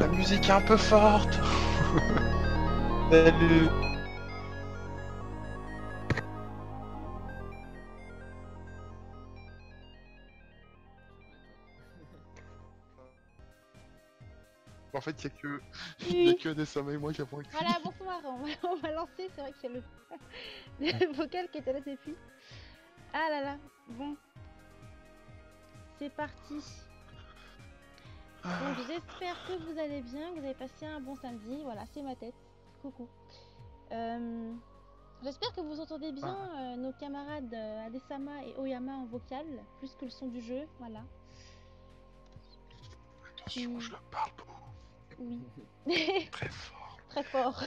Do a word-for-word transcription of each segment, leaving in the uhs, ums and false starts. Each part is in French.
La musique est un peu forte. Salut. En fait, il n'y a que, oui. y a que Adesama et moi qui avons écrit. Voilà, bonsoir, on va, on va lancer, c'est vrai que c'est le... le vocal qui était là depuis. Ah là là, bon. C'est parti. Donc j'espère que vous allez bien, que vous avez passé un bon samedi. Voilà, c'est ma tête. Coucou. Euh, j'espère que vous entendez bien euh, nos camarades euh, Adesama et Oyama en vocal, plus que le son du jeu, voilà. Attention, oui. je leur parle beaucoup. Oui. Très fort. Très fort.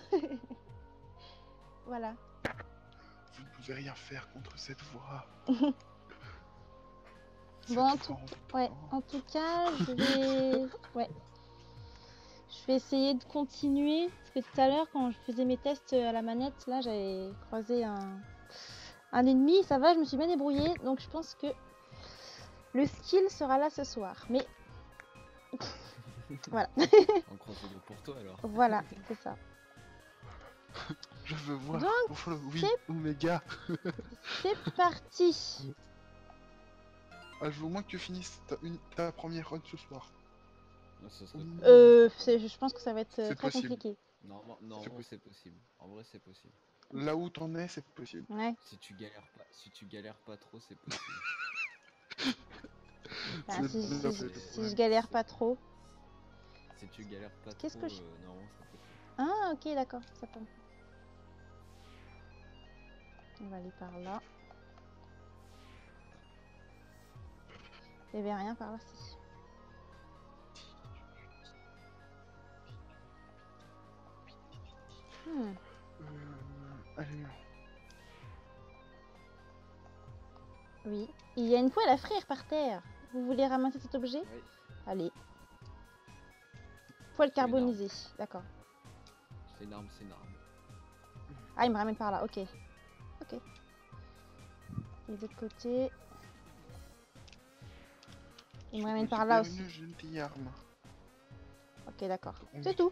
Voilà. Vous ne pouvez rien faire contre cette voix. cette bon, en, voix tout... Ouais. en tout cas, je vais... ouais. je vais essayer de continuer. Parce que tout à l'heure, quand je faisais mes tests à la manette, là, j'avais croisé un... un ennemi. Ça va, je me suis bien débrouillée. Donc, je pense que le skill sera là ce soir. Mais... Voilà. On croise le pour toi alors. Voilà, c'est ça. Je veux voir. Donc, oui, Oméga. C'est parti. Ah, je veux au moins que tu finisses ta, une, ta première run ce soir. Non, ce serait... Euh, je pense que ça va être très possible. compliqué. Non, non, en vrai c'est possible. En vrai c'est possible. Là où t'en es, c'est possible. Ouais. Si tu galères pas, si tu galères pas trop, c'est possible. Bah, si, si, si, si, si je galère pas trop. Si tu galères pas trop, que je... euh, normalement ça peut faire. Ah ok, d'accord, ça tombe. On va aller par là. Il n'y avait rien par là, si. Hmm. Euh, allez. Oui, il y a une poêle à frire par terre. Vous voulez ramasser cet objet? Oui. Allez. Poêle carbonisée, d'accord. C'est énorme, c'est énorme. Ah, il me ramène par là, ok. Ok. Et de l'autre côté... Il me ramène par là aussi. J'ai une petite arme. Ok, d'accord. C'est tout.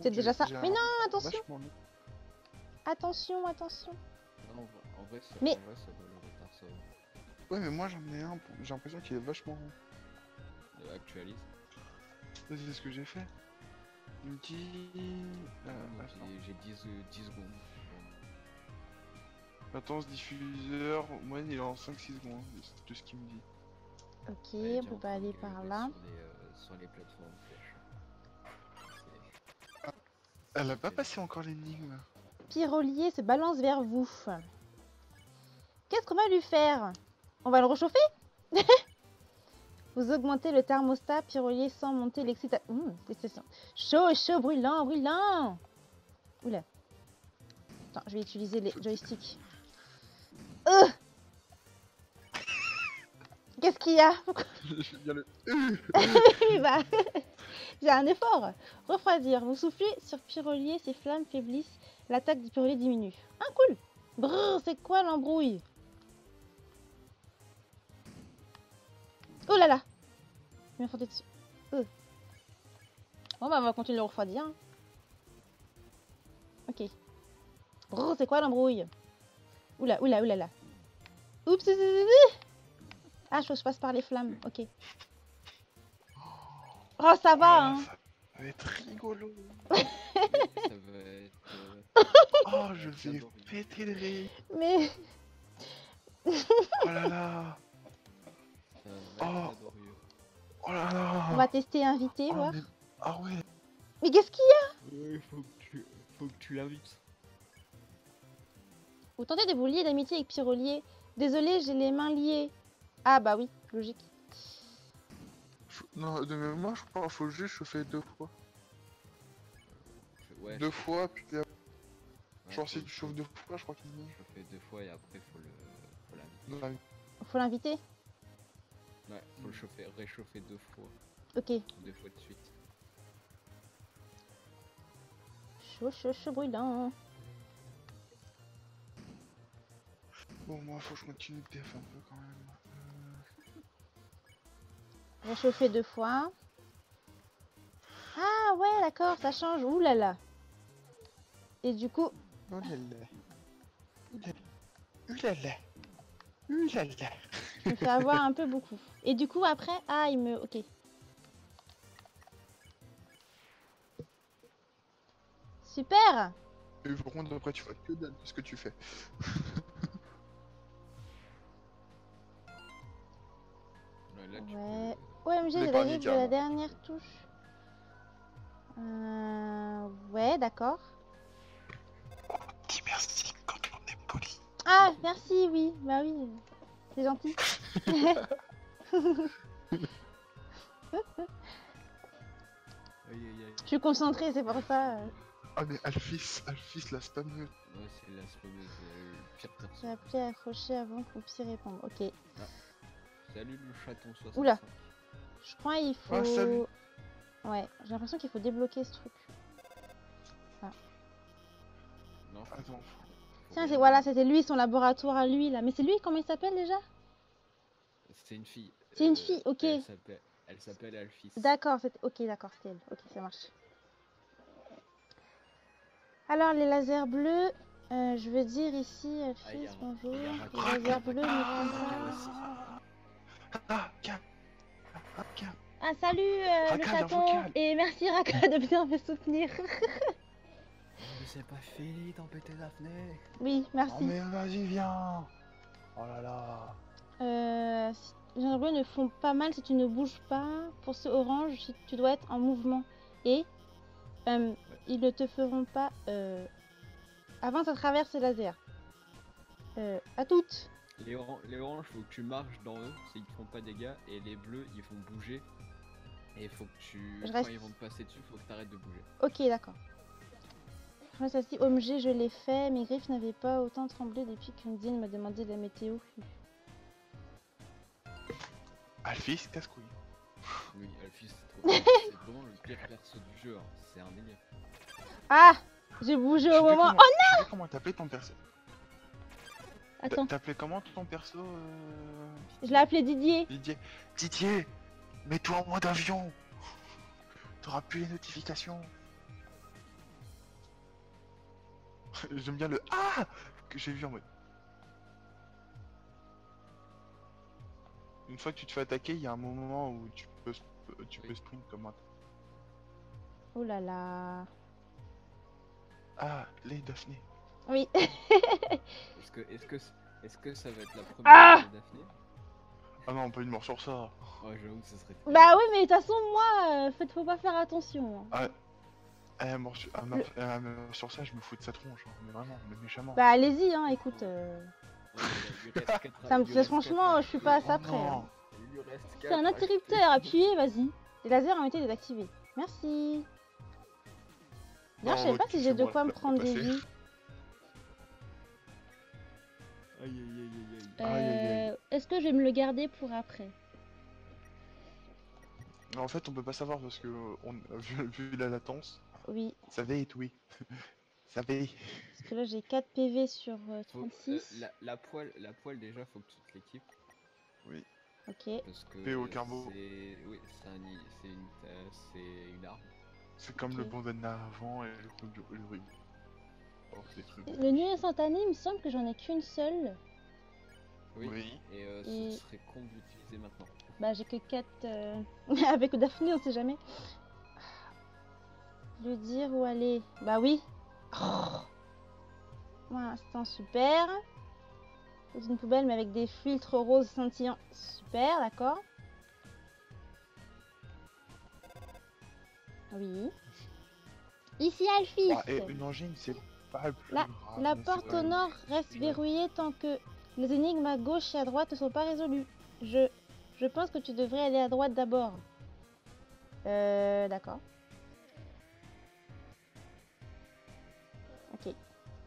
C'est déjà ça. Mais non, attention. Attention, attention. En vrai, ça doit le retard, ça. Ouais, mais moi j'en ai un, j'ai l'impression qu'il est vachement rond. Actualise. C'est ce que j'ai fait. Il me dit... J'ai dix secondes. Latence diffuseur, au moins il est en cinq six secondes, c'est tout ce qu'il me dit. Ok, ouais, on peut pas aller par là. Sur les, euh, sur les plateformes flash. Elle a pas passé encore l'énigme. Pyrolier se balance vers vous. Qu'est-ce qu'on va lui faire? On va le réchauffer? Vous augmentez le thermostat, Pyrolier, sans monter l'excitation. Mmh, l'excitation. Chaud et chaud, brûlant, brûlant. Oula. Attends, je vais utiliser les joysticks. Euh Qu'est-ce qu'il y a? bah, J'ai un effort. Refroidir. Vous soufflez sur Pyrolier, ses flammes faiblissent. L'attaque du Pyrolier diminue. Ah, cool. Brrr, c'est quoi l'embrouille? Oh là là, je vais me frotter dessus. Euh. Bon bah on va continuer de le refroidir. Hein. Ok. Oh, c'est quoi l'embrouille? Oula, oula, oula là. Oups, ah je, je passe par les flammes, ok. Oh ça va hein. Ça va être rigolo. Ça va être... Oh je vais péter le rire. Mais... Oh là là. Oh. Oh là là. On va tester invité, oh, voir. Mais... Ah ouais. Mais qu'est-ce qu'il y a? Ouais, faut que tu, faut que tu l'invites. Vous tentez de vous lier d'amitié avec Pyrolier. Désolé, j'ai les mains liées. Ah bah oui, logique. Non, de mémoire, je crois, faut juste chauffer deux fois. Ouais, deux fois, puis après... Ouais, genre si tu chauffes deux fois, je crois qu'il y a... Chauffer deux fois et après faut le, faut l'inviter. Faut l'inviter. Ouais, faut le chauffer, réchauffer deux fois. Ok. Deux fois de suite. Chaud, chaud, chaud, brûlant. Bon, moi, faut que je continue de T F un peu quand même. Réchauffer deux fois. Ah, Ah ouais, d'accord, ça change. Ouh là là. Et du coup... Ouh là là. Ouh là là. Ouh là là. Je me fais avoir un peu beaucoup. Et du coup, après... Ah, il me... Ok. Super. Et par contre, après, tu vois que dalle de ce que tu fais. Là, tu ouais. Peux... O M G, j'ai la de la dernière touche. Euh... Ouais, d'accord. Dis merci quand on est poli. Ah, merci, oui. Bah oui, c'est gentil. Je suis concentrée, c'est pour ça. Ah mais Alphys, Alphys la spammeuse. Ouais, c'est la spammeuse, euh, pire personne. J'ai appelé à accrocher avant qu'on puisse répondre, ok. Ah. Salut le chaton soixante-cinq. Oula. Je crois qu'il faut... Ah, salut. Ouais, j'ai l'impression qu'il faut débloquer ce truc. Ah. Non, attends. Tiens, c'est... voilà, c'était lui, son laboratoire à lui, là. Mais c'est lui, comment il s'appelle déjà? C'est une fille. C'est une fille, ok. Elle s'appelle Alphys. D'accord, c'est... ok, d'accord, c'est elle. Ok, ça marche. Alors les lasers bleus, euh, je veux dire ici, Alphys, ah, bonjour, les lasers bleus, mais ah, ah, salut euh, Raka, le chaton, et merci Raka de bien me soutenir. Oh, mais c'est pas fini d'empêter Daphnée. Oui, merci. Oh, mais vas-y, viens. Oh là là. Euh, si... Les lasers bleus ne font pas mal si tu ne bouges pas. Pour ce orange, si tu dois être en mouvement. Et Euh, ouais. Ils ne te feront pas euh, avant ça traverse ces lasers. Euh, à toutes. Les, or les oranges, faut que tu marches dans eux, ils te font pas des dégâts. Et les bleus, ils vont bouger. Et faut que tu... Je reste... Quand ils vont te passer dessus, faut que tu arrêtes de bouger. Ok, d'accord. Moi, celle-ci, O M G, je l'ai fait. Mes griffes n'avaient pas autant tremblé depuis qu'Undyne m'a demandé de la météo. Alphys, casse-couille. Oui, Alphys, c'est trop... C'est vraiment le pire perso du jeu, hein. C'est un délire. Ah, j'ai bougé au moment... Comment... Oh non. Comment t'appelais ton perso? Attends. T'appelais comment ton perso euh... Je l'ai appelé Didier. Didier, Didier, mets-toi en mode avion. T'auras plus les notifications. J'aime bien le ah que j'ai vu en mode... Une fois que tu te fais attaquer, il y a un moment où tu peux, tu peux sprint comme un... Oh là là... Ah, les Daphnée. Oui. Est-ce que, est-ce que, est-ce que ça va être la première ah de Daphnée? Ah non, pas une mort sur ça. Ouais, j'avoue que ça serait... Bah oui, mais de toute façon, moi, euh, faites, faut pas faire attention. Hein. Ah, euh, mort sur, euh, mort, Le... euh, mort sur ça, je me fous de sa tronche, hein. Mais vraiment, mais méchamment. Bah allez-y, hein, écoute... Euh... Ça me fait franchement, je suis pas à ça près. Hein. C'est un interrupteur, appuyez, vas-y. Les lasers ont été désactivés. Merci. D'ailleurs, je savais pas si j'ai de quoi me prendre des vies. Euh, Est-ce que je vais me le garder pour après? En fait, on peut pas savoir parce que on, vu, vu la latence. Oui. Ça va être oui. Ça paye. Parce que là j'ai quatre P V sur euh, trente-six. Faut, euh, la, la poêle, la poêle déjà faut que toute l'équipe. Oui. Ok. Parce que P O carbo. C'est oui, un, une, euh, une arme. C'est comme okay. Le bandana avant et le, le rubis. Alors, trucs... Le nuit instantané, il me semble que j'en ai qu'une seule. Oui. Oui. Et, euh, et ce serait con de l'utiliser maintenant. Bah j'ai que quatre. Euh... Avec Daphnée, on sait jamais. Lui dire où aller. Bah oui. Oh. Voilà, c'est un super. C'est une poubelle mais avec des filtres roses scintillants. Super, d'accord. Oui. Ici Alphys. Ah, et une engine, c'est pas plus la, grave, la porte au nord reste verrouillée tant que les énigmes à gauche et à droite ne sont pas résolues. Je, je pense que tu devrais aller à droite d'abord. Euh, d'accord.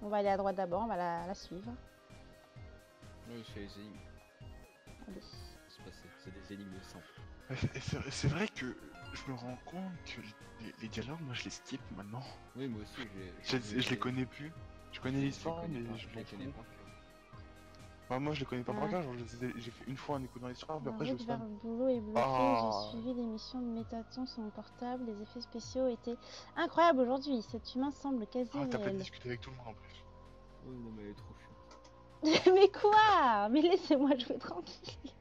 On va aller à droite d'abord, on va la, la suivre. Oui, c'est les énigmes. Allez. C'est des énigmes simples. C'est vrai que je me rends compte que les, les dialogues, moi je les skip maintenant. Oui, moi aussi. Je, je, je, je les connais plus. Je connais l'histoire, mais je les connais pas. Bah, moi je les connais pas par cœur, j'ai fait une fois en écoutant l'histoire, mais après je me suis... Le boulot est bloqué, j'ai suivi les missions de Mettaton sont portables, les effets spéciaux étaient incroyables aujourd'hui, cet humain semble quasi réel. Ah, t'as pas discuté avec tout le monde en plus. Oh non mais elle est trop chiante. Mais quoi? Mais laissez-moi jouer tranquille.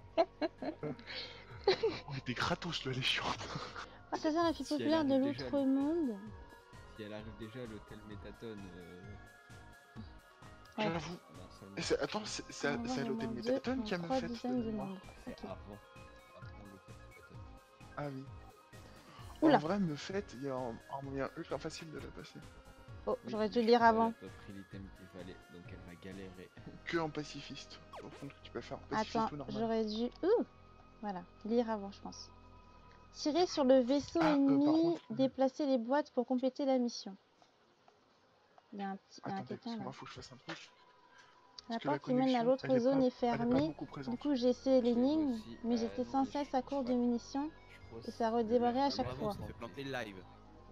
Oh, t'es gratos là, elle est chiante. Ah, c'est ça la fille si populaire de l'autre monde. Si elle arrive déjà à l'hôtel Mettaton... Euh... Ouais. J'avoue. Seulement... Attends, c'est à l'hôtel Mettaton qui a me fait de de moi. Okay. Avant. Ah oui. Oula. En vrai, me fait, il y a un, un moyen ultra facile de la passer. Oh, oui, j'aurais dû le lire avant. Elle n'a pas pris l'item qu'il fallait, donc elle va galérer. Que en pacifiste. Au fond, tu peux faire en pacifiste. Attends, ou normal. J'aurais dû... Ouh. Voilà, lire avant, je pense. Tirer sur le vaisseau ah, ennemi, euh, contre... déplacer les boîtes pour compléter la mission. Il y a un petit... Attendez, parce que moi, faut que je fasse un truc. La porte qui mène à l'autre zone est fermée. Du coup, j'ai essayé l'énigme, mais j'étais sans cesse à cours de munitions. Et ça redémarrait à chaque fois.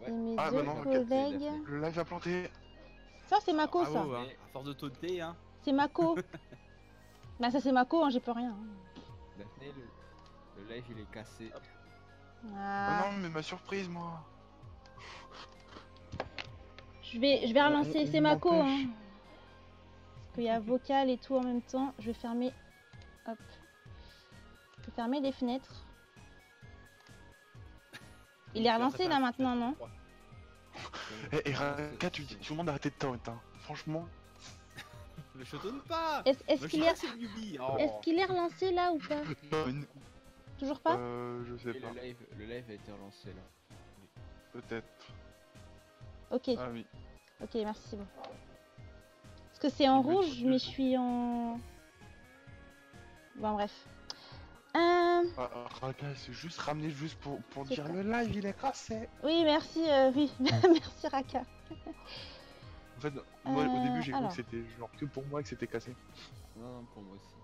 Et mes deux collègues... Le live a planté. Ça, c'est Mako, ça. À force de tauter, hein. C'est Mako. Bah ça, c'est Mako, hein, j'ai plus rien. Daphnée, le live, il est cassé. Ah non, mais ma surprise, moi. Je vais, je vais relancer, c'est Mako, hein. Parce qu'il y a vocal et tout en même temps. Je vais fermer... Hop. Je vais fermer les fenêtres. Il est relancé là maintenant, non? Et Raka, tu dis tout le monde arrêter de taunt, hein. Franchement. Le château ne pas. Est-ce qu'il est relancé là ou pas? Toujours pas? Euh, je sais pas. Le live a été relancé là. Peut-être. Ok. Ah oui. Ok, merci, c'est bon. Parce que c'est en rouge, mais je suis en... Bon, bref. Euh... C'est juste ramené juste pour, pour dire ça. Le live il est cassé. Oui merci euh, oui merci Raka. En fait moi, euh, au début j'ai cru que c'était genre que pour moi que c'était cassé. Non, non pour moi aussi.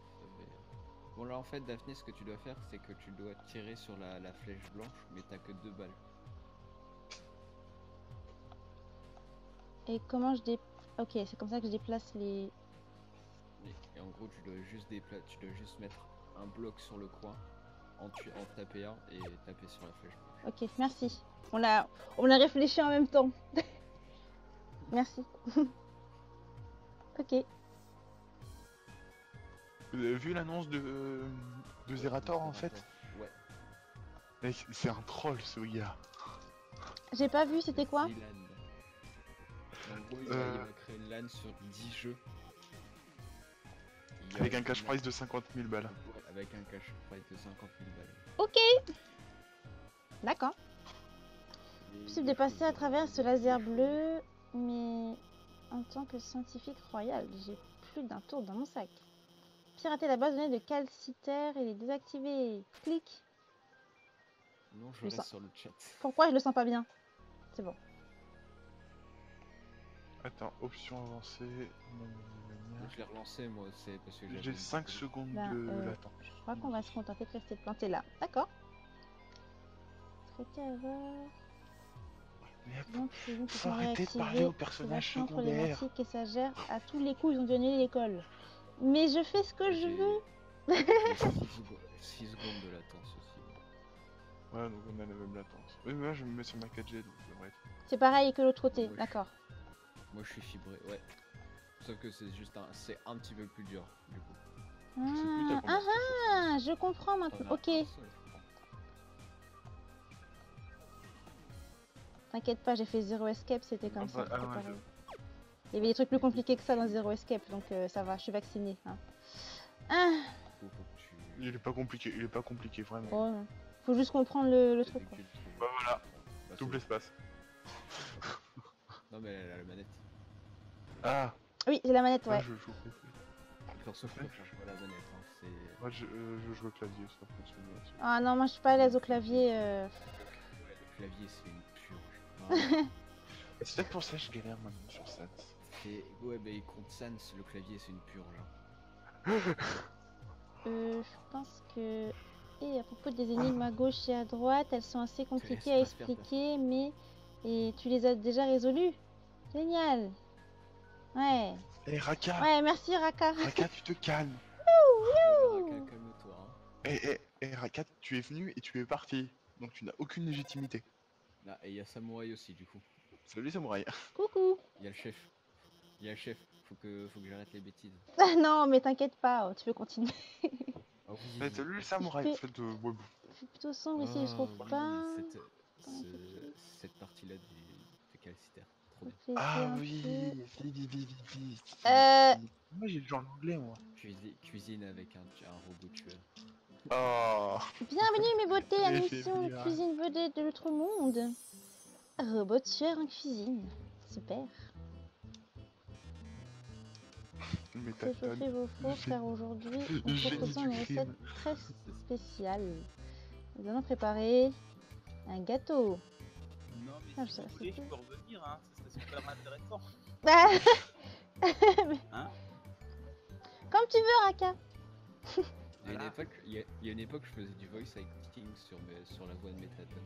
Bon là en fait Daphnée ce que tu dois faire c'est que tu dois tirer sur la, la flèche blanche mais t'as que deux balles. Et comment je dé... Ok c'est comme ça que je déplace les... Et en gros tu dois juste déplacer, tu dois juste mettre un bloc sur le coin, en, tu en taper un et taper sur la flèche. Ok, merci. On a, on a réfléchi en même temps. Merci. Ok. Vous avez vu l'annonce de, de Zerator en fait? Ouais. C'est un troll ce gars. J'ai pas vu, c'était quoi? En gros, il euh... a créé une LAN sur dix jeux. Avec un cash prize de cinquante mille balles. Avec un cash prize de cinquante mille balles. Ok. D'accord. Possible de passer à travers ce laser bleu, mais en tant que scientifique royal, j'ai plus d'un tour dans mon sac. Pirater la base de données de Calciter et les désactiver. Clic. Non, je, je le sens sur le chat. Pourquoi je le sens pas bien? C'est bon. Attends, option avancée. Je l'ai relancé moi, c'est parce que j'ai cinq secondes ben, de euh, latence. Je crois qu'on va se contenter de rester planté là. D'accord. Traité à voir. Donc, donc, faut arrêter de parler aux personnages secondaires. Et ça gère à tous les coups, ils ont donné l'école. Mais je fais ce que je veux. six secondes de latence aussi. Ouais, donc on a la même latence. Oui, mais moi je me mets sur ma quatre G, donc c'est vrai. C'est pareil que l'autre côté, d'accord. Moi je suis fibré, ouais. Sauf que c'est juste un, c'est un petit peu plus dur du coup. Ah je, sais plus, ah, ah, je comprends maintenant. Ok. T'inquiète pas, j'ai fait Zero Escape, c'était comme ah, ça. Ah, ouais, je... Il y avait des trucs plus compliqués que ça dans Zero Escape, donc euh, ça va. Je suis vacciné. Hein. Ah. Il est pas compliqué, il est pas compliqué vraiment. Oh, non. Faut juste comprendre le, le truc. Quoi. Bah voilà. Bah, double espace. Non mais elle a la manette. Ah. Oui, j'ai la manette, ouais. Ah, je joue au P C. Moi, je, euh, je joue au clavier, ça fonctionne. Ah non, moi, je suis pas à l'aise au clavier. Euh... Ouais, le clavier, c'est une purge. Ah. C'est peut-être pour ça que je galère maintenant sur Sans. Et, ouais, bah, contre Sans, le clavier, c'est une purge. euh, je pense que... Et à propos des énigmes à gauche et à droite, elles sont assez compliquées à expliquer, mais... Et tu les as déjà résolues? Génial! Ouais. Hey, Raka. Ouais, merci Raka. Raka, tu te calmes. Ouh, ouh. Raka, calme-toi. Hein. Hey, hey, hey, Raka, tu es venu et tu es parti. donc tu n'as aucune légitimité. Là, et il y a Samouraï aussi, du coup. Salut Samouraï. Coucou. Il y a le chef. Il y a le chef. Faut que, faut que j'arrête les bêtises. Ah non, mais t'inquiète pas, tu veux continuer. Ah oui. Mais t'as lu le Samouraï, fait de web. C'est plutôt sombre ici, je trouve pas. Cette, ce, cette partie-là du Calciter. Ah oui, Euh... moi j'ai le genre l'anglais moi. Cuisine, cuisine avec un, un robot tueur. Oh. Bienvenue mes beautés à l'émission Cuisine vedette de l'autre monde. Robot tueur en cuisine, super. J'ai fait vos faux car aujourd'hui nous proposons une recette très spéciale. Nous allons préparer un gâteau. Non mais si vous voulez, je peux revenir, hein, ça serait super intéressant. Bah... hein, comme tu veux, Raka. Il y a une époque, il y a, il y a une époque je faisais du voice acting sur, sur la voix de Mettaton.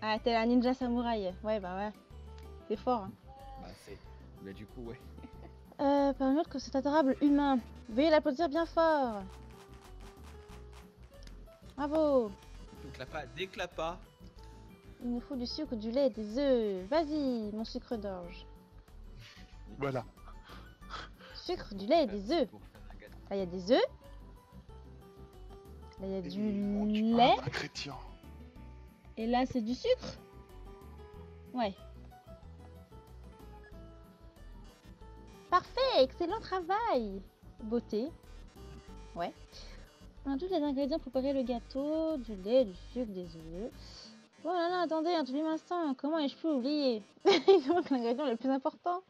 Ah, t'es la ninja samouraï. Ouais, bah ouais. C'est fort. Hein. Bah c'est... Bah du coup, ouais. Euh, par une autre que cet adorable humain. Veuillez l'applaudir bien fort. Bravo. Clapa, déclapa. Il nous faut du sucre, du lait, des œufs. Vas-y, mon sucre d'orge. Voilà. Sucre, du lait et des œufs. Là, il y a des œufs. Là, il y a et du lait. Et là, c'est du sucre. Ouais. Parfait, excellent travail. Beauté. Ouais. On a tous les ingrédients pour préparer le gâteau, du lait, du sucre, des œufs. Oh là là, attendez, un tout petit instant, comment ai-je pu oublier? Il manque l'ingrédient le plus important.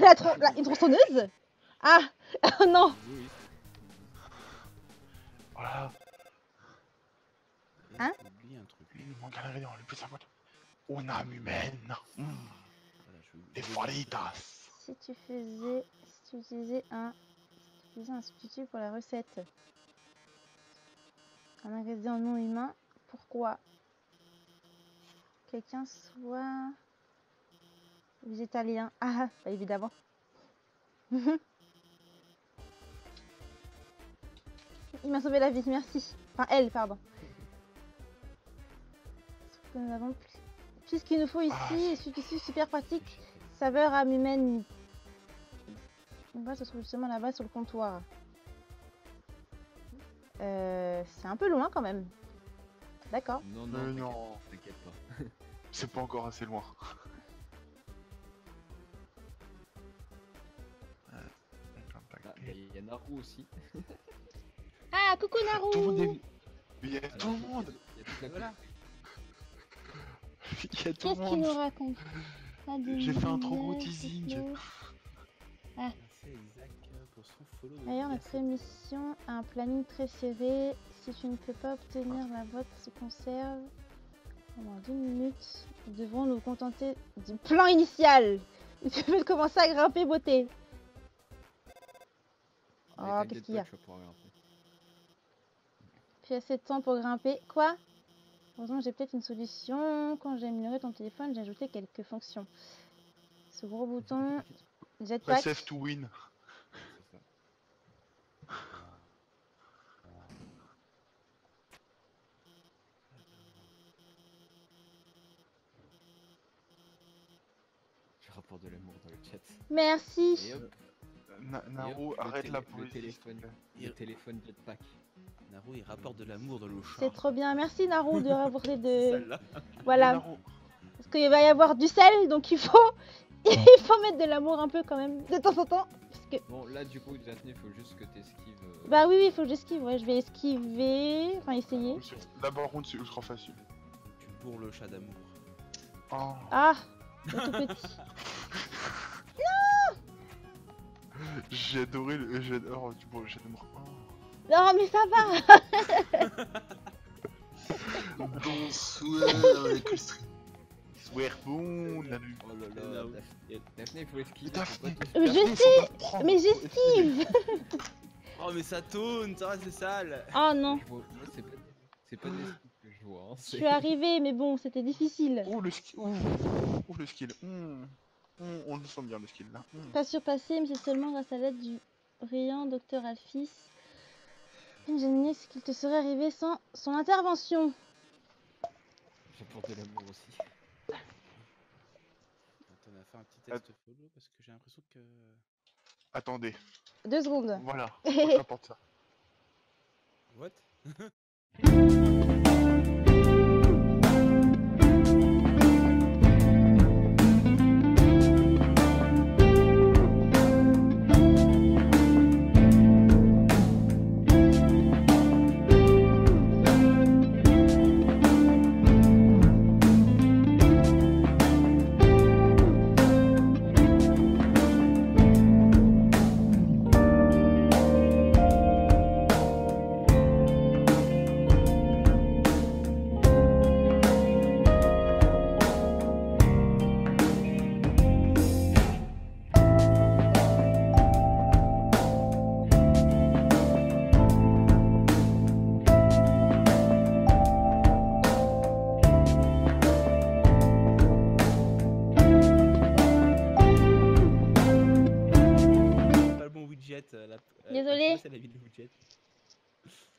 la tron la, une tronçonneuse. Ah, oh non. Voilà. Hein? Il manque l'ingrédient le plus important. Une âme humaine. Mmh. Des fritas. Si tu faisais, si tu utilisais un... un substitut pour la recette. Un ingrédient non humain. Pourquoi? Quelqu'un soit végétalien. Ah, bah évidemment. Il m'a sauvé la vie, merci. Enfin, elle, pardon. Puisqu'il nous faut ici, substitut super pratique, saveur âme humaine. On va se trouve justement là-bas sur le comptoir. Euh, c'est un peu loin quand même. D'accord. Non, non, euh, non. T'inquiète pas. C'est pas encore assez loin. Il y a Naru aussi. Ah, coucou Naru. Tout le monde est... Il y a tout le monde. Il y a tout le monde. Qu'est-ce qu'il nous raconte? J'ai fait un trop gros teasing. Ah. D'ailleurs, notre émission a un planning très serré. Si tu ne peux pas obtenir la boîte se conserve pendant dix minutes, nous devrons nous contenter du plan initial. Tu peux commencer à grimper, beauté. Oh, qu'est-ce qu'il y a? Puis assez de temps pour grimper. Quoi? Heureusement, j'ai peut-être une solution. Quand j'ai amélioré ton téléphone, j'ai ajouté quelques fonctions. Ce gros bouton... Jetpack. Press F to win. Je rapporte de l'amour dans le chat. Merci. Naru, arrête la poésie. Le téléphone jetpack. Naru, il rapporte de l'amour dans le chat. C'est trop bien. Merci Naru de rapporter de... Voilà. Parce qu'il va y avoir du sel, donc il faut... Il faut mettre de l'amour un peu quand même, de temps en temps. Parce que... Bon, là du coup, Daphnée, il faut juste que tu esquives. Euh... Bah oui, il oui, faut que j'esquive, ouais, je vais esquiver, enfin essayer. D'abord, round, c'est ultra facile. Tu bourres le chat d'amour. Oh. Ah, le tout petit. Non. J'ai adoré le... Oh, tu bourres le chat d'amour. Oh. Non, mais ça va. Bonsoir, les coulstreams. Bon, la nuit. Oh là là. Daphnée, il faut esquiver. Je sais, mais j'esquive. Oh, mais ça tourne, ça, c'est sale. Oh non. C'est pas des skis que je vois. Je suis arrivée, mais bon, c'était difficile. Oh, le skill. Oh, le skill. On le sent bien, le skill là. Pas surpassé, mais c'est seulement grâce à l'aide du brillant docteur Alphys. Imaginez ce qu'il te serait arrivé sans son intervention. J'ai peur de l'amour aussi. Attends, on a fait un petit test follow parce que j'ai l'impression que... Attendez. Deux secondes. Voilà, j'apporte ça. What?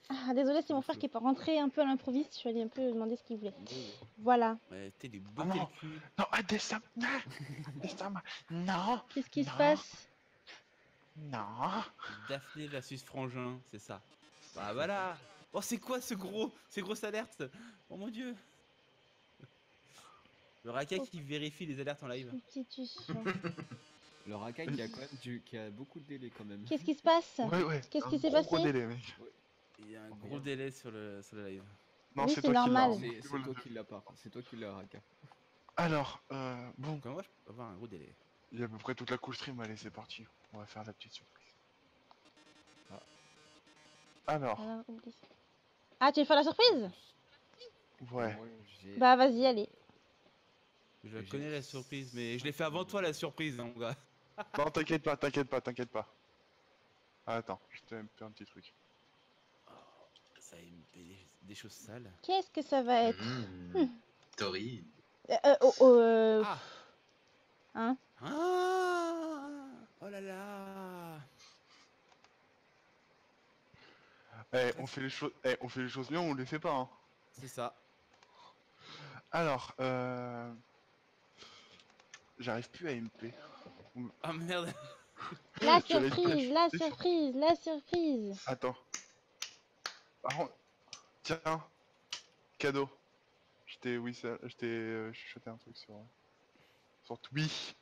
Ah, désolé, c'est mon frère qui est pas rentré un peu à l'improviste. Je suis allée un peu demander ce qu'il voulait. Voilà. Ouais, t'es des beaux calculs. Non, Adesama. Adesama. Non. Qu'est-ce qui se passe? Non. Daphnée versus Frangin, c'est ça. Bah voilà. Oh, c'est quoi ce gros, ces grosses alertes? Oh mon dieu. Le raca oh. qui vérifie les alertes en live. Le racaille qui a quand même du, qui a beaucoup de délais quand même. Qu'est-ce qui se passe? Ouais, ouais. Qu'est-ce qui s'est passé? Gros délai, mec. Il y a un gros délai sur le, sur le live. Non, oui, c'est normal. C'est toi qui l'as pas. C'est toi qui l'as raca. Alors, euh, bon. Comment moi je peux avoir un gros délai? Il y a à peu près toute la cool stream. Allez, c'est parti. On va faire la petite surprise. Ah. Alors. Alors ah, tu veux faire la surprise? Ouais. Bah vas-y, allez. Je connais la surprise, mais je l'ai fait avant toi la surprise, hein, mon gars. Non, t'inquiète pas, t'inquiète pas, t'inquiète pas. Ah, attends, je te fais un petit truc. Oh, ça aime des, des choses sales. Qu'est-ce que ça va être? Mmh, hmm. Tori. Euh, euh, oh, oh, euh... Ah. Hein ah. Oh là là. Eh, on fait les choses, eh, on fait les choses bien, on les fait pas, hein. C'est ça. Alors, euh... j'arrive plus à M P. Ah merde. La surprise, la surprise, la surprise. Attends. Par contre, tiens, cadeau. Je t'ai oui, je t'ai chuchoté un truc sur sur Twitch,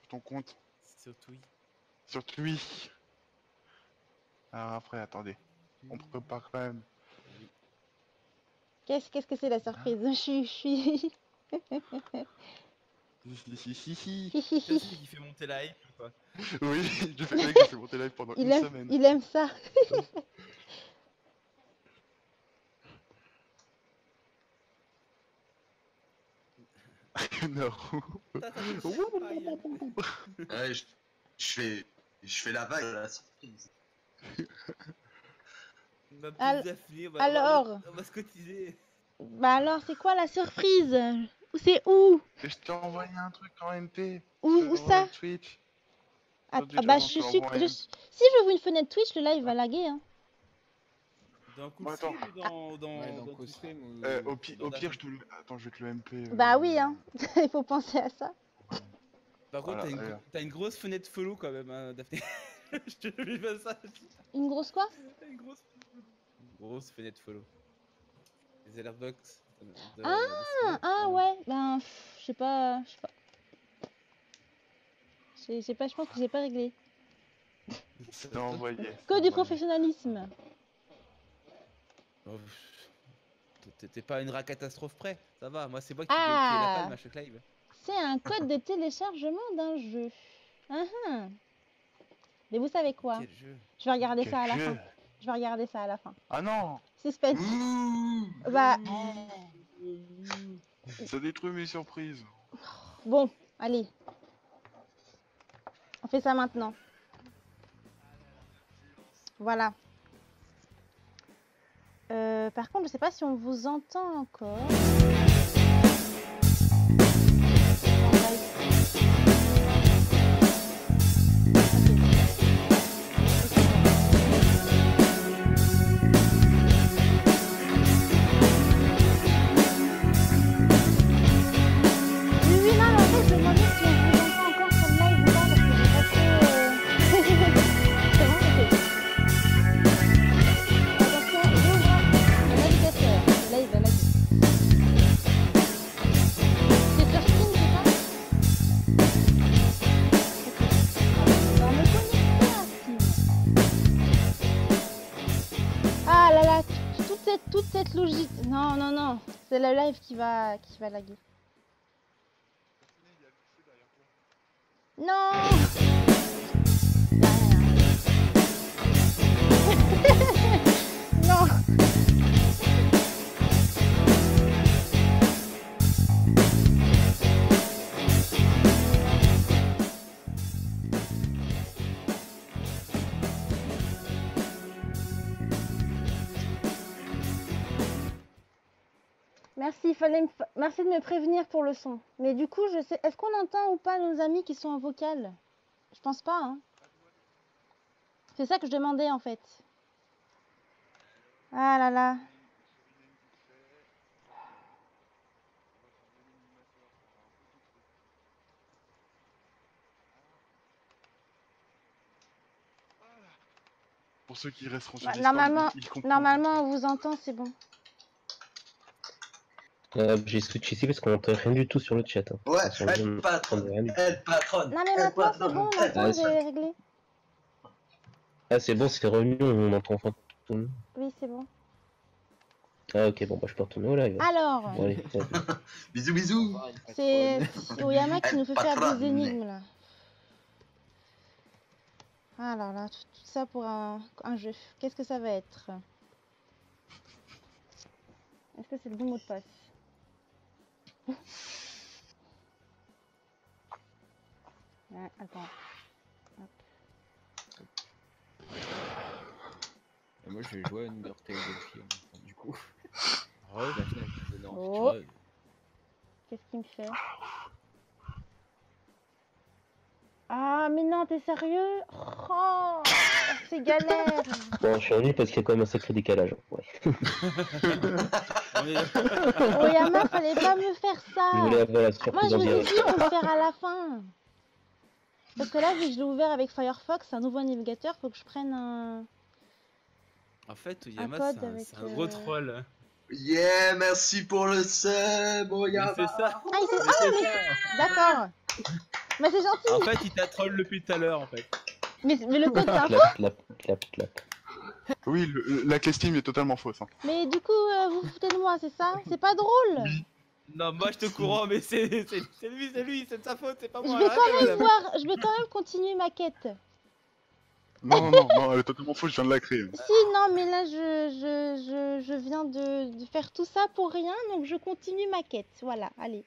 sur ton compte. Sur Twitch. Sur Twitch. Alors après, attendez, on prépare quand même. Qu'est-ce qu'est-ce que c'est la surprise? Je suis, je suis. C'est ce qui fait monter live ou quoi? Oui, je fais mec qui fait monter live pendant il une aime, semaine. Il aime ça. Non. Ouais, je, je fais, je fais la vague à la surprise. On va alors, affiner, on va, alors on va, on va se cotiser. Bah alors, c'est quoi la surprise? C'est où? Je t'ai envoyé un truc en M P. Où, où ça? Twitch. Ah, ah bah je suis... Je... Si j'ouvre une fenêtre Twitch, le live va laguer. Hein. Dans CoolStream ou dans... dans, ouais, dans, dans CoolStream ou... euh, Au, pi dans au pire, je te... Attends, je vais te le M P. Euh... Bah oui, hein. Il faut penser à ça. Par contre, voilà, t'as une... Ouais. une grosse fenêtre follow quand même, hein, Daphnée. Je te le dis pas ça. Une grosse quoi? Une grosse... une grosse fenêtre follow. Les alert box. De, ah, de ah ouais, ben je sais pas, je sais pas, je sais pas, je pense que j'ai pas réglé. C'est envoyé. Que du professionnalisme. Oh, t'es pas une catastrophe près, ça va, moi c'est moi qui ai ah, la palme à chaque live. C'est un code de téléchargement d'un jeu. Uh -huh. Mais vous savez quoi? Je vais regarder Quel ça à la jeu. fin. Je vais regarder ça à la fin. Ah non! Suspense. Mmh, bah. Mmh. Ça détruit mes surprises. Bon, allez. On fait ça maintenant. Voilà. Euh, par contre, je sais pas si on vous entend encore. toute cette logique. Non, non, non, c'est le live qui va, qui va laguer. Non. Non. Merci, fallait me fa... merci de me prévenir pour le son. Mais du coup, je sais... Est-ce qu'on entend ou pas nos amis qui sont en vocal? Je pense pas, hein. C'est ça que je demandais, en fait. Ah là là. Pour ceux qui resteront sur Discord, normalement, normalement, on vous entend, c'est bon. Euh, j'ai switch ici parce qu'on n'entend rien du tout sur le chat. Hein. Ouais, elle patronne, elle patronne. Non mais maintenant c'est bon, maintenant j'ai réglé. Ah c'est bon, c'est revenu, on entend enfin tout le monde. Oui c'est bon. Ah ok, bon bah je peux retourner au live. Alors bon, allez, bisous bisous. C'est Oyama qui nous fait faire des énigmes là. Alors là, tout ça pour un, un jeu, qu'est-ce que ça va être? Est-ce que c'est le bon mot de passe? Ah, attends. Hop. Et moi je vais jouer à Undertale aussi, hein, du coup. Oh, la fenêtre, je oh. Qu'est-ce qu'il me fait? Ah mais non, t'es sérieux? Oh, c'est galère. Bon, je suis ennuyé parce qu'il y a quand même un sacré décalage. Ouais. Oyama, fallait pas me faire ça. Je voulais avoir la surprise. Moi, je me suis dit qu'on le faire à la fin. Parce que là, vu que je l'ai ouvert avec Firefox, un nouveau navigateur, faut que je prenne un. En fait, Oyama, c'est un, un gros euh... troll. Yeah, merci pour le sub, Oyama. C'est ça. Ah, il fait ça, mais... D'accord. Mais c'est gentil. En fait, il t'a troll depuis tout à l'heure, en fait. Mais, mais le code, c'est un clap, clap, clap, clap. Oui, le, la clé Steam est totalement fausse. Hein. Mais du coup, euh, vous vous foutez de moi, c'est ça? C'est pas drôle. Non, moi je te courant, mais c'est lui, c'est lui, c'est de sa faute, c'est pas moi. Je vais, là, quand même voir, je vais quand même continuer ma quête. Non, non, non, elle est totalement fausse, je viens de la créer. Si, non, mais là, je, je, je, je viens de, de faire tout ça pour rien, donc je continue ma quête. Voilà, allez.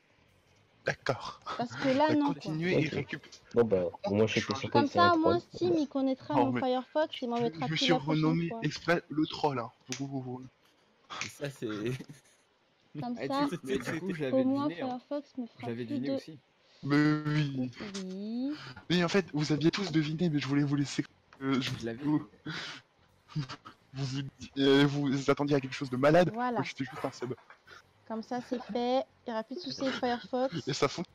D'accord. Parce que là, non. Continuez et okay. Récupérez. Bon, bah, moi je suis sûr. Comme ça, au moins Steam il connaîtra oh, mon mais... Firefox et m'en mettra plus. Je me suis renommé exprès le troll là. Et ça, c'est. Comme ça, ah, mais du coup, j'avais deviné. J'avais deviné aussi. Mais oui. Oui. Mais en fait, vous aviez tous deviné, mais je voulais vous laisser. Euh, je l'avais. Vous... vous... vous vous attendiez à quelque chose de malade. Voilà. J'étais juste un sub. Comme ça, c'est fait. Il n'y aura plus de soucis avec Firefox. Et ça fout.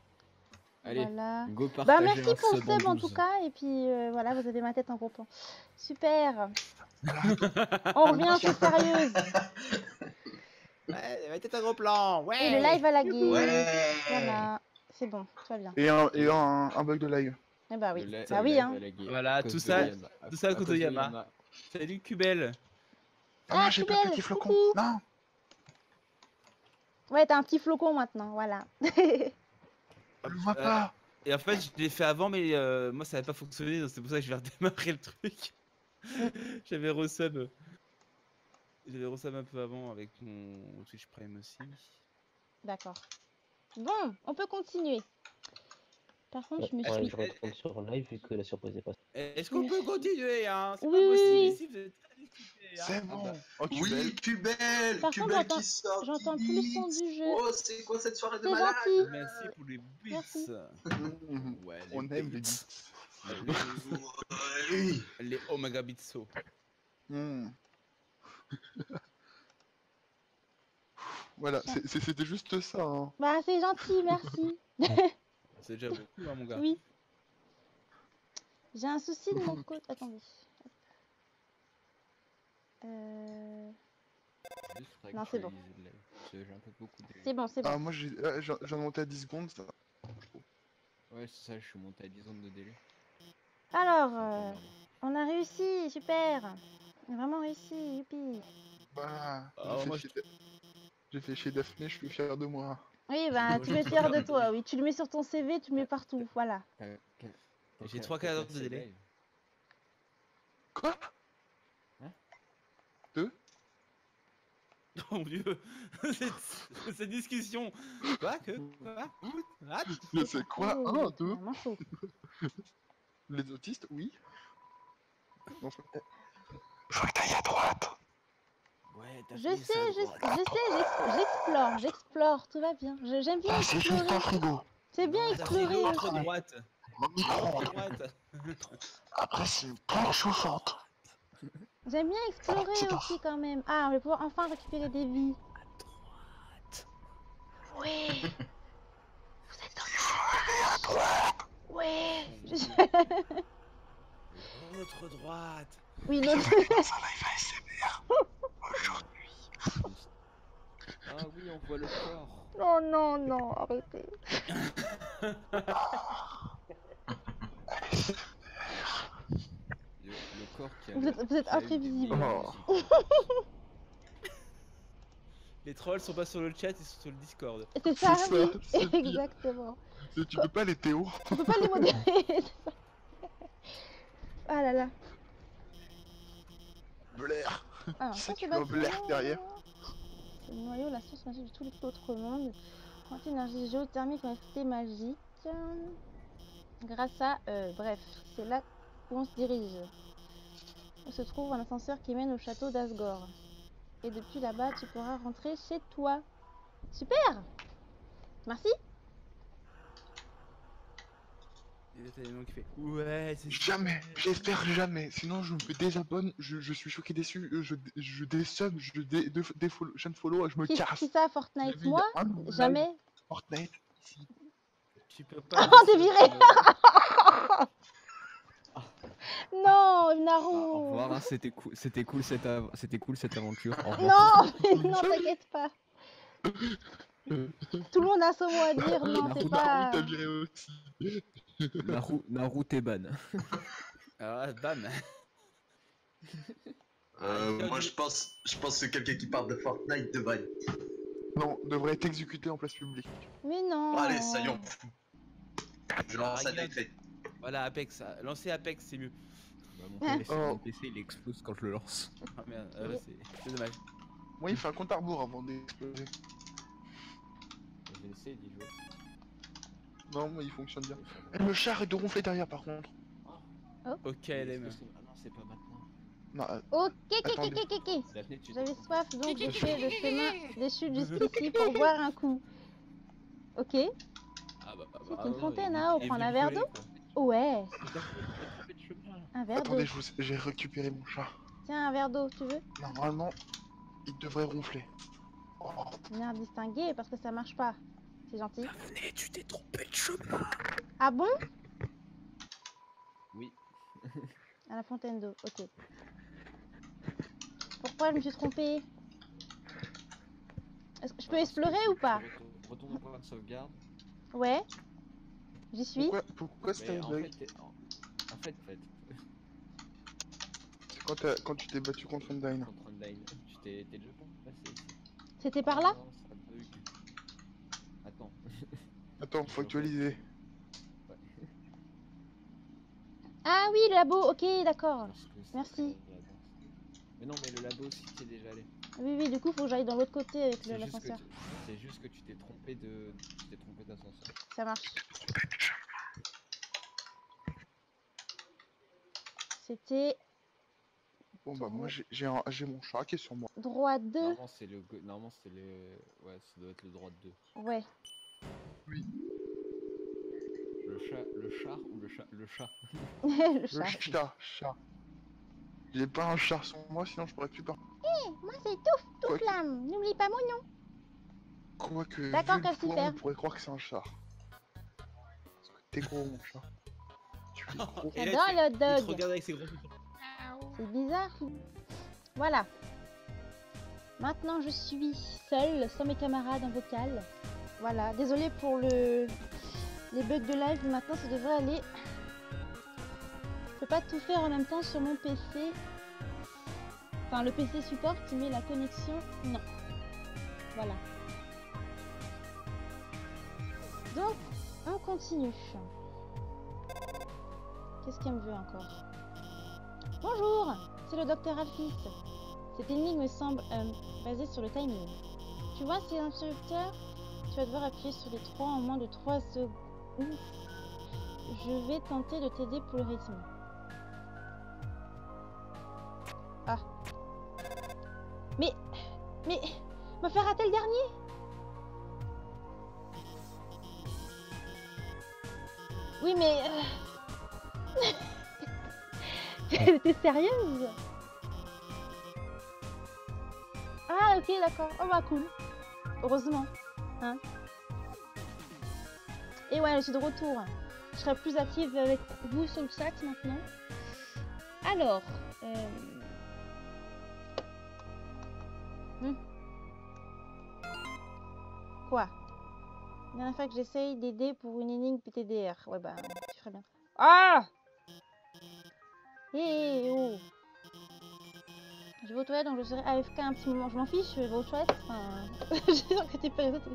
Allez, voilà. Go partager. Bah, merci pour le sub en tout cas. Et puis euh, voilà, vous avez ma tête en gros plan. Super. On revient, c'est sérieuse. Ouais, ma tête en gros plan. Ouais. Et le live à la gueule. Ouais. Voilà. C'est bon, très bien. Et un, et un, un bug de live. Et bah oui. Bah oui, hein. Voilà, tout ça, tout ça à côté de Yama. Salut, Kubel. Ah, j'ai pas le petit flocon. Non. Ouais, t'as un petit flocon maintenant, voilà. euh, et en fait, je l'ai fait avant, mais euh, moi ça n'avait pas fonctionné, donc c'est pour ça que je vais redémarrer le truc. J'avais resub. J'avais resub un peu avant avec mon Twitch Prime aussi. D'accord. Bon, on peut continuer. Par contre, ouais, je me suis. Ouais, je retourne sur live vu que la surprise est passée. Est-ce qu'on oui. peut continuer, hein? C'est oui. pas possible ici, vous êtes très difficile. Hein. C'est bon. Oh, oui, Kubel. Par Kubel contre, j'entends plus le son du jeu. Oh, c'est quoi cette soirée de malade? Merci pour les bits. Ouais, les on bits. Aime les bits. Les, les Omega Bitso. Mm. Voilà, c'était juste ça. Hein. Bah, c'est gentil, merci. C'est déjà beaucoup, hein, mon gars. Oui. J'ai un souci de mon côté. Attendez. Euh... Non, c'est bon. C'est bon, c'est bon. Ah, moi, j'en montais à dix secondes, ça. Ouais, c'est ça, je suis monté à dix secondes de délai. Alors, euh, on a réussi, super. On a vraiment réussi, youpi. Bah, j'ai fait chez Daphnée, je suis fier de moi. Oui, bah tu es fier de toi, oui. Tu le mets sur ton C V, tu le mets partout, voilà. J'ai trois quarts d'heure de délai. Quoi? Deux? Oh mon dieu, cette, cette discussion. Quoi que quoi, ah, mais c'est quoi? Oh, un, deux. Les autistes, oui. Non, je... je vois que t'ailles à droite. Ouais, je sais, je sais, je sais, j'explore, j'explore, tout va bien. J'aime bien explorer. C'est bien explorer aussi. Droite. Droite. Après c'est une planche chauffante. J'aime bien explorer aussi quand même. Ah, on va pouvoir enfin récupérer des vies. À droite. Oui. Vous êtes dans le... à droite. Ouais. Notre droite. Oui, notre droite. Aujourd'hui. Ah oui, on voit le corps. Non, non, non, arrêtez. Le, le corps qui a... Vous êtes, vous êtes imprévisible. Oh. Les trolls sont pas sur le chat, ils sont sur le Discord. C'est ça, ça oui. Exactement. Tu peux pas les théo. Tu peux pas les modérer. Ah là là. Blair. Alors, ça c'est pas blair derrière. Le noyau, la source magique de tout l'autre monde. Anti-énergie géothermique, quantité magique. Grâce à... Euh, bref, c'est là où on se dirige. On se trouve un ascenseur qui mène au château d'Asgore. Et depuis là-bas, tu pourras rentrer chez toi. Super. Merci. Ouais, jamais, j'espère jamais, sinon je me désabonne, je, je suis choqué déçu, je, je désub, je dé, dé, dé, chaîne follow, je me qui, casse. Qui ça, Fortnite? Moi? Jamais. Fortnite, ici. Tu peux pas... Oh, t'es viré. Non, Naru. Ah, hein, c'était cool, c'était cool, c'était cool cette aventure. Non, mais non, t'inquiète pas. Tout le monde a son mot à dire, non, c'est pas... Naru, t'as viré aussi. Naru, Naru t'es ban. Ah, ban. Euh, moi je pense, je pense que quelqu'un qui parle de Fortnite de ban. Non, devrait être exécuté en place publique. Mais non. Allez, ça y est, on fout. Je lance ah, un décret. Voilà, Apex, lancer Apex c'est mieux. Bah, mon ah. P C, oh. P C il explose quand je le lance. Ah merde, euh, c'est dommage. Moi il fait un compte à rebours avant d'exploser. J'ai essayé d'y jouer. Non, mais il fonctionne bien. Le char est de ronfler derrière par contre. Oh. Ok, les meufs. Ah non, c'est pas maintenant. Non, euh, ok, attendez. ok, ok, ok, ok. J'avais soif donc j'ai fait le chemin des chutes jusqu'ici pour boire un coup. Ok. Ah bah, bah, bah, c'est une fontaine, hein, on prend un verre d'eau. Ouais. Un verre d'eau. Attendez, j'ai récupéré mon chat. Tiens, un verre d'eau, tu veux? Normalement, il devrait ronfler. Oh. Bien distingué parce que ça marche pas. C'est gentil. Daphnée, tu t'es trompé de chemin. Ah bon? Oui. À la fontaine d'eau, ok. Pourquoi je me suis trompée? Est-ce que je peux explorer ou pas? Retourne au point de sauvegarde. Ouais. J'y suis. Pourquoi, pourquoi c'était un bug? En fait, en fait. C'est quand, quand tu t'es battu contre Undyne. Contre Undyne. Tu t'es déjà passé. C'était par là? Attends. Attends, faut actualiser. Ouais. Ah oui, le labo, ok, d'accord. Merci. Mais non, mais le labo aussi, tu es déjà allé. Oui, oui, du coup, faut que j'aille dans l'autre côté avec l'ascenseur. C'est juste que tu t'es trompé de... Tu t'es trompé d'ascenseur. Ça marche. C'était... Bon bah moi j'ai mon chat qui est sur moi. Droite deux. Normalement c'est le... Normalement c'est le... Ouais, ça doit être le droite deux. Ouais. Oui. Le chat... Le chat ou le chat... Le chat. Le chat. Le chat. Chat. J'ai pas un chat sur moi sinon je pourrais plus parler. Hé, moi c'est Touf, Touf Lame. N'oublie pas mon nom. Quoique... D'accord, Calciter. On pourrait croire que c'est un chat. T'es gros mon chat. Tu es gros. J'adore le dog. Il te regarde avec ses gros... C'est bizarre. Voilà. Maintenant, je suis seule, sans mes camarades en vocal. Voilà. Désolée pour le... les bugs de live, mais maintenant, ça devrait aller. Je peux pas tout faire en même temps sur mon P C. Enfin, le P C supporte, mais la connexion, non. Voilà. Donc, on continue. Qu'est-ce qu'elle me veut encore? Bonjour, c'est le docteur Alphys. Cette énigme semble euh, basée sur le timing. Tu vois, c'est l'interrupteur. Tu vas devoir appuyer sur les trois en moins de trois secondes. Je vais tenter de t'aider pour le rythme. Ah. Mais... Mais... Me faire rater le dernier? Oui, mais... Euh... T'es sérieuse? Ah, ok, d'accord. Oh, bah, cool. Heureusement. Hein? Et ouais, je suis de retour. Je serai plus active avec vous sur le chat maintenant. Alors... Euh... Hmm. Quoi? La dernière fois que j'essaye d'aider pour une énigme P T D R. Ouais bah, tu ferais bien. Ah! Hé hey, oh! Je vais aux toilettes donc je serai A F K un petit moment. Je m'en fiche, je vais aux toilettes. Enfin... J'ai sûr que t'es pas les autres.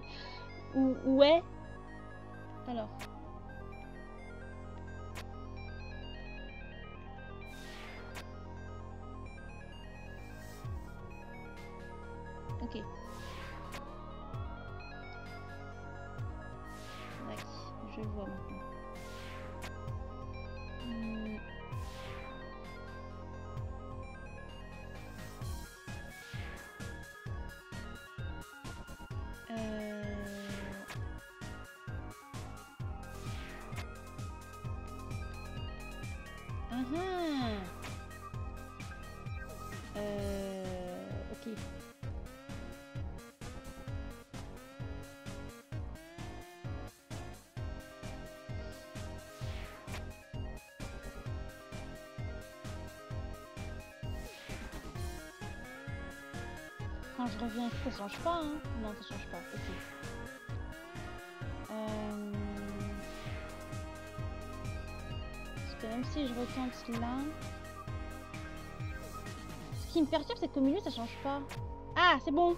Ou... Ouais. Alors... Ok. Je vois maintenant. Hmm. Euh... Ah ah. Euh... Ok. Quand je reviens, ça change pas, hein? Non, ça change pas. Ok. Euh... Parce que même si je retente là... Ce qui me perturbe, c'est qu'au milieu, ça change pas. Ah, c'est bon!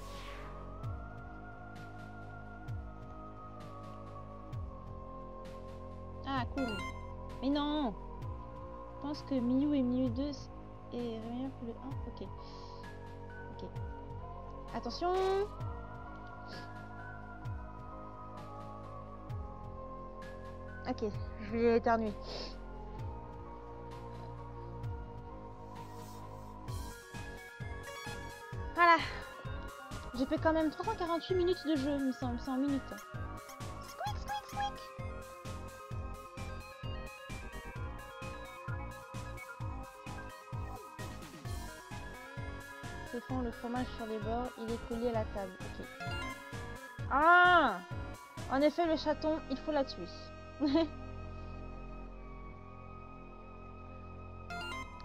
Ah, cool. Mais non! Je pense que Miu et Miu deux est meilleur que le un. Ok. Ok. Attention. Ok, je vais éternuer. Voilà. J'ai fait quand même trois cent quarante-huit minutes de jeu, il me semble, c'est en minutes. Squeak, squeak, squeak. Font le fromage sur les bords, il est collé à la table. Ok. Ah! En effet, le chaton, il faut la tuer.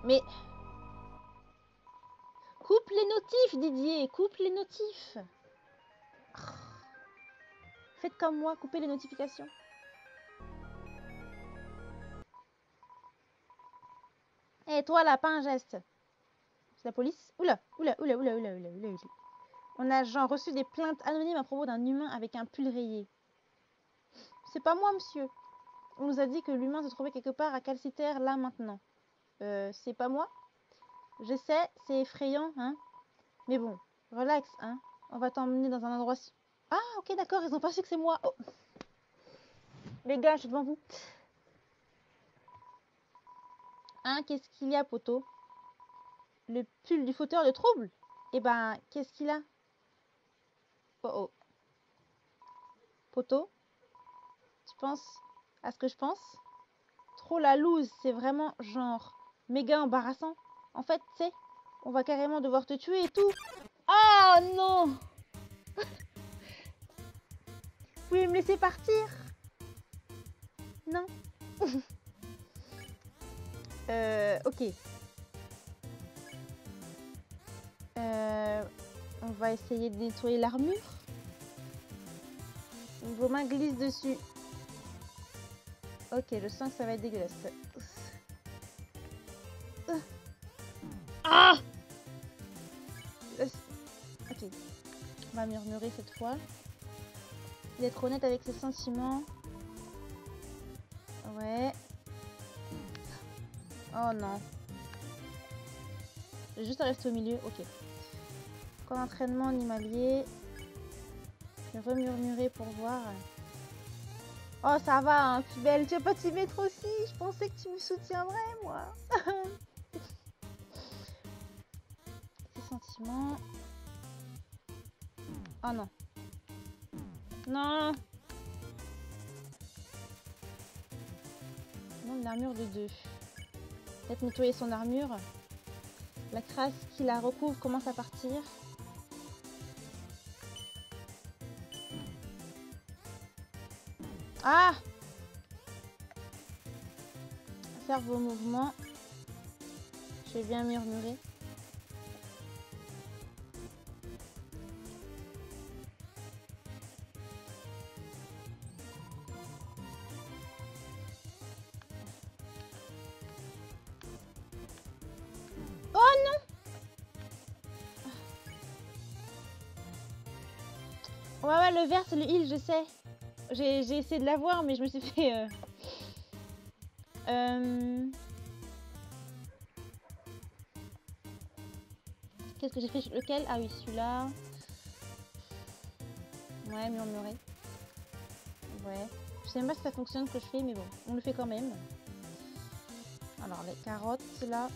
Mais... Coupe les notifs, Didier! Coupe les notifs! Faites comme moi, coupez les notifications. Et toi, là, pas un geste. La police. Oula, oula, oula, oula, oula, oula, oula, oula. On a genre reçu des plaintes anonymes à propos d'un humain avec un pull rayé. C'est pas moi, monsieur. On nous a dit que l'humain se trouvait quelque part à Calciter, là, maintenant. Euh, c'est pas moi. Je sais, c'est effrayant, hein. Mais bon, relax, hein. On va t'emmener dans un endroit... Ah, ok, d'accord, ils ont pas su que c'est moi. Oh. Les gars, je suis devant vous. Hein, qu'est-ce qu'il y a, poteau? Le pull du fauteur de trouble? Eh ben, qu'est-ce qu'il a? Oh oh. Poteau? Tu penses à ce que je pense? Trop la loose, c'est vraiment genre méga embarrassant. En fait, tu sais, on va carrément devoir te tuer et tout. Oh non! Vous pouvez me laisser partir? Non? euh, ok. Euh, on va essayer de nettoyer l'armure. Vos mains glissent dessus. Ok, je sens que ça va être dégueulasse. Ah! m'a murmuré cette fois. D'être honnête avec ses sentiments. Ouais. Oh non. J'ai juste à rester au milieu, ok. Comme entraînement en immobilier. Je vais remurmurer pour voir. Oh ça va, hein, tu belle, tu vas pas t'y mettre aussi. Je pensais que tu me soutiendrais, moi. Ces sentiments. Oh non. Non. Non, une armure de deux. Peut-être nettoyer son armure. La crasse qui la recouvre commence à partir. Ah! Faire vos mouvements. Je vais bien murmurer. Le vert c'est le heal, je sais. J'ai essayé de l'avoir mais je me suis fait... Euh... Euh... Qu'est-ce que j'ai fait? Lequel? Ah oui, celui-là. Ouais, murmurer. Ouais. Je sais même pas si ça fonctionne ce que je fais mais bon, on le fait quand même. Alors les carottes là.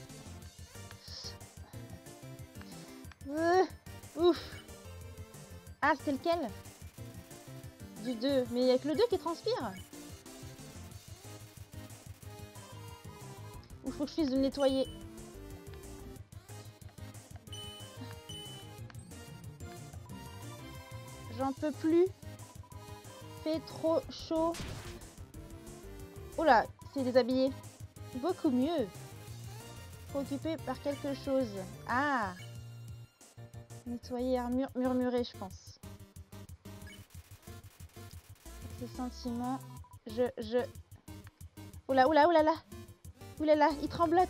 Euh, ouf. Ah c'était lequel? Du deux, mais il n'y a que le deux qui transpire. Ou faut que je puisse le nettoyer. J'en peux plus. Fait trop chaud. Oula, c'est déshabillé. Beaucoup mieux. Préoccupé par quelque chose. Ah. Nettoyer, armure, murmurer, je pense. Ces sentiments, je, je... Oula, oula, oula, là. Oula, là, il tremblote.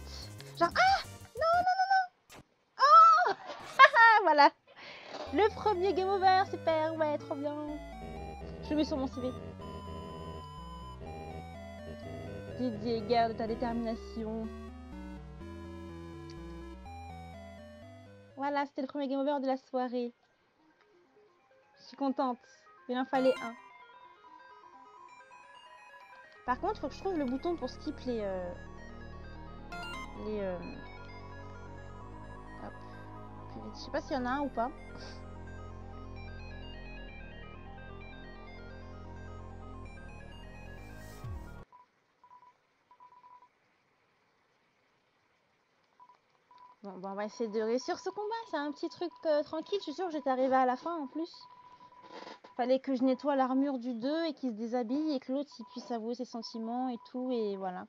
Genre, ah! Non, non, non, non! Oh! Voilà. Le premier game over, super, ouais, trop bien. Je mets sur mon C V. Didier, garde ta détermination. Voilà, c'était le premier game over de la soirée. Je suis contente. Il en fallait un. Par contre, faut que je trouve le bouton pour skip les... Euh, les... Euh, hop, plus vite. Je sais pas s'il y en a un ou pas. Bon, bon, on va essayer de réussir ce combat. C'est un petit truc euh, tranquille. Je suis sûre que j'étais arrivée à la fin en plus. Fallait que je nettoie l'armure du deux et qu'il se déshabille et que l'autre il puisse avouer ses sentiments et tout et voilà.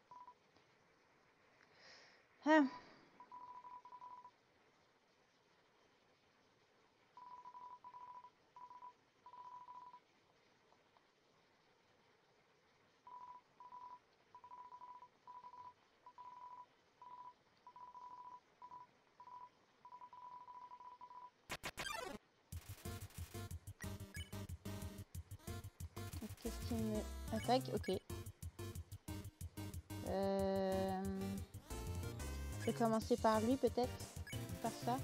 Ah. Ok. Euh... Je vais commencer par lui peut-être. Par ça.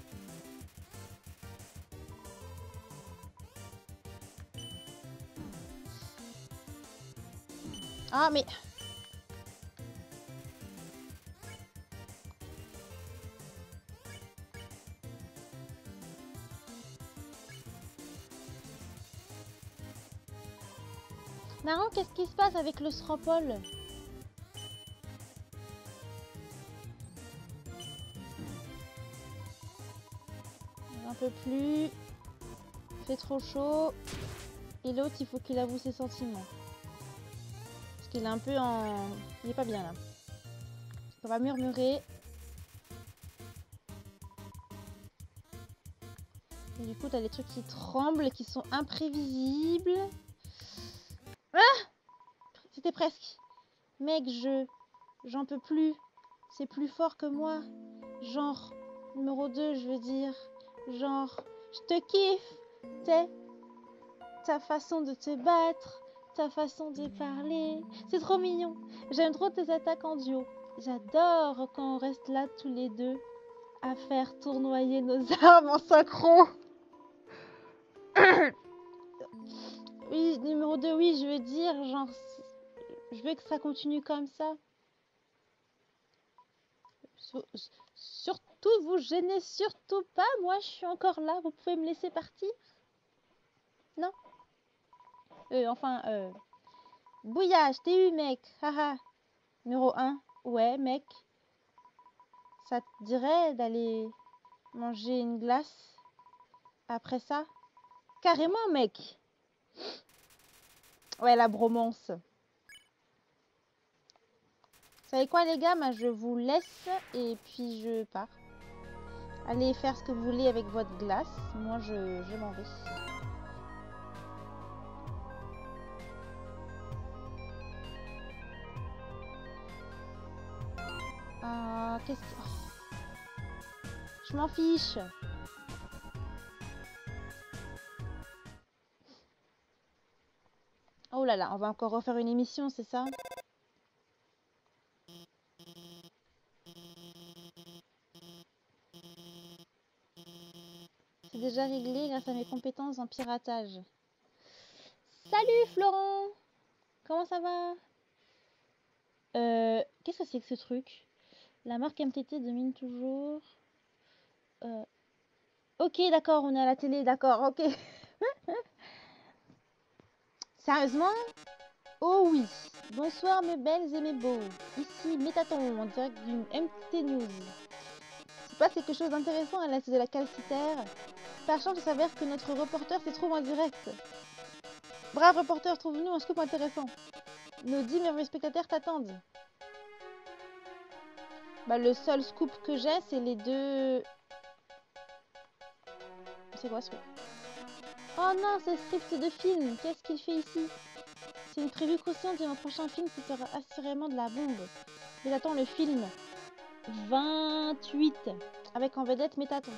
Ah mais... Marrant, qu'est-ce qui se passe avec le strampole? J'en peux plus. Il fait trop chaud. Et l'autre, il faut qu'il avoue ses sentiments. Parce qu'il est un peu en... Il est pas bien là. On va murmurer. Et du coup, t'as des trucs qui tremblent, qui sont imprévisibles. C'était presque. Mec, je... J'en peux plus. C'est plus fort que moi. Genre, numéro deux, je veux dire. Genre, je te kiffe. t'es, ta façon de te battre, ta façon de parler, c'est trop mignon. J'aime trop tes attaques en duo. J'adore quand on reste là tous les deux à faire tournoyer nos armes en synchro. Oui, numéro deux, oui, je veux dire, genre, je veux que ça continue comme ça. Surtout, vous gênez surtout pas, moi je suis encore là, vous pouvez me laisser partir? Non? Euh, enfin, euh... Bouillage, t'es eu mec, haha. Numéro un, ouais mec. Ça te dirait d'aller manger une glace après ça? Carrément mec! Ouais, la bromance. Vous savez quoi les gars, moi je vous laisse et puis je pars. Allez faire ce que vous voulez avec votre glace. Moi je, je m'en vais. Ah, qu'est-ce que... Oh. Je m'en fiche. Oh là là, on va encore refaire une émission, c'est ça? Déjà réglé grâce à mes compétences en piratage. Salut Florent, comment ça va? euh, Qu'est-ce que c'est que ce truc? La marque M T T domine toujours. Euh, ok, d'accord, on est à la télé, d'accord, ok. Sérieusement? Oh oui. Bonsoir mes belles et mes beaux. Ici Mettaton en direct d'une M T T News. C'est pas quelque chose d'intéressant à l'est de la Calciter. Par chance, il s'avère que notre reporter se trouve en direct. Brave reporter, trouve-nous un scoop intéressant. Nos dix merveilleux spectateurs t'attendent. Bah, le seul scoop que j'ai, c'est les deux... C'est quoi ce scoop? Oh non, c'est le script de film. Qu'est-ce qu'il fait ici? C'est une preview consciente de mon prochain film qui sera assurément de la bombe. Mais attends, le film vingt-huit, avec en vedette Mettaton.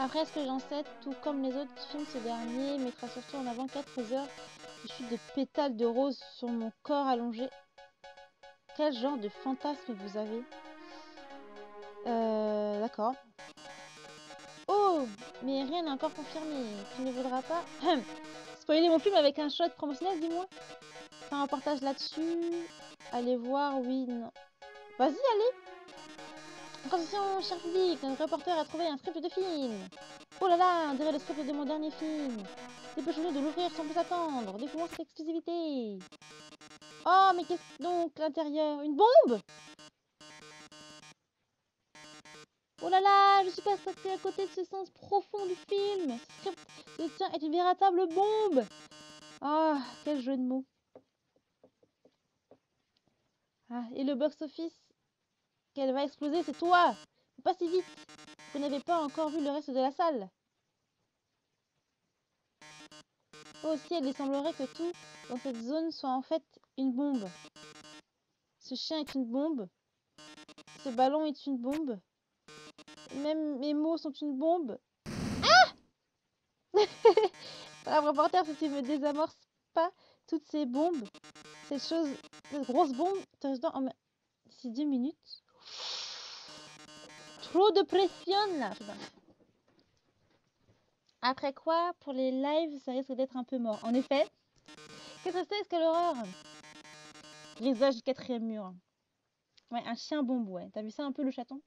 Après ce que j'en sais, tout comme les autres films, ce dernier mettra surtout en avant quatre heures de chute de pétales de rose sur mon corps allongé. Quel genre de fantasme vous avez? Euh, d'accord. Oh, mais rien n'est encore confirmé. Tu ne voudras pas spoiler mon film avec un shot promotionnel, dis-moi. Faire un reportage là-dessus. Allez voir, oui, non. Vas-y, allez. Attention, cher public, notre reporter a trouvé un script de film. Oh là là, on dirait le script de mon dernier film. Dépêchons-nous de l'ouvrir sans plus attendre. Découvrons cette exclusivité. Oh, mais qu'est-ce donc l'intérieur? Une bombe? Oh là là, je suis passée à côté de ce sens profond du film. Ce script de tien est une véritable bombe. Ah, oh, quel jeu de mots. Ah, et le box-office? Elle va exploser, c'est toi! Pas si vite! Vous n'avez pas encore vu le reste de la salle! Oh ciel, il semblerait que tout dans cette zone soit en fait une bombe. Ce chien est une bombe. Ce ballon est une bombe. Même mes mots sont une bombe. Ah! Bravo reporter, si tu me désamorces pas toutes ces bombes, cette chose, cette grosse bombe, d'ici dix minutes. Trop de pression là. Après quoi, pour les lives, ça risque d'être un peu mort. En effet, qu'est-ce que c'est? Quelle horreur! Brisage du quatrième mur. Ouais, un chien bombe, ouais. T'as vu ça un peu, le chaton?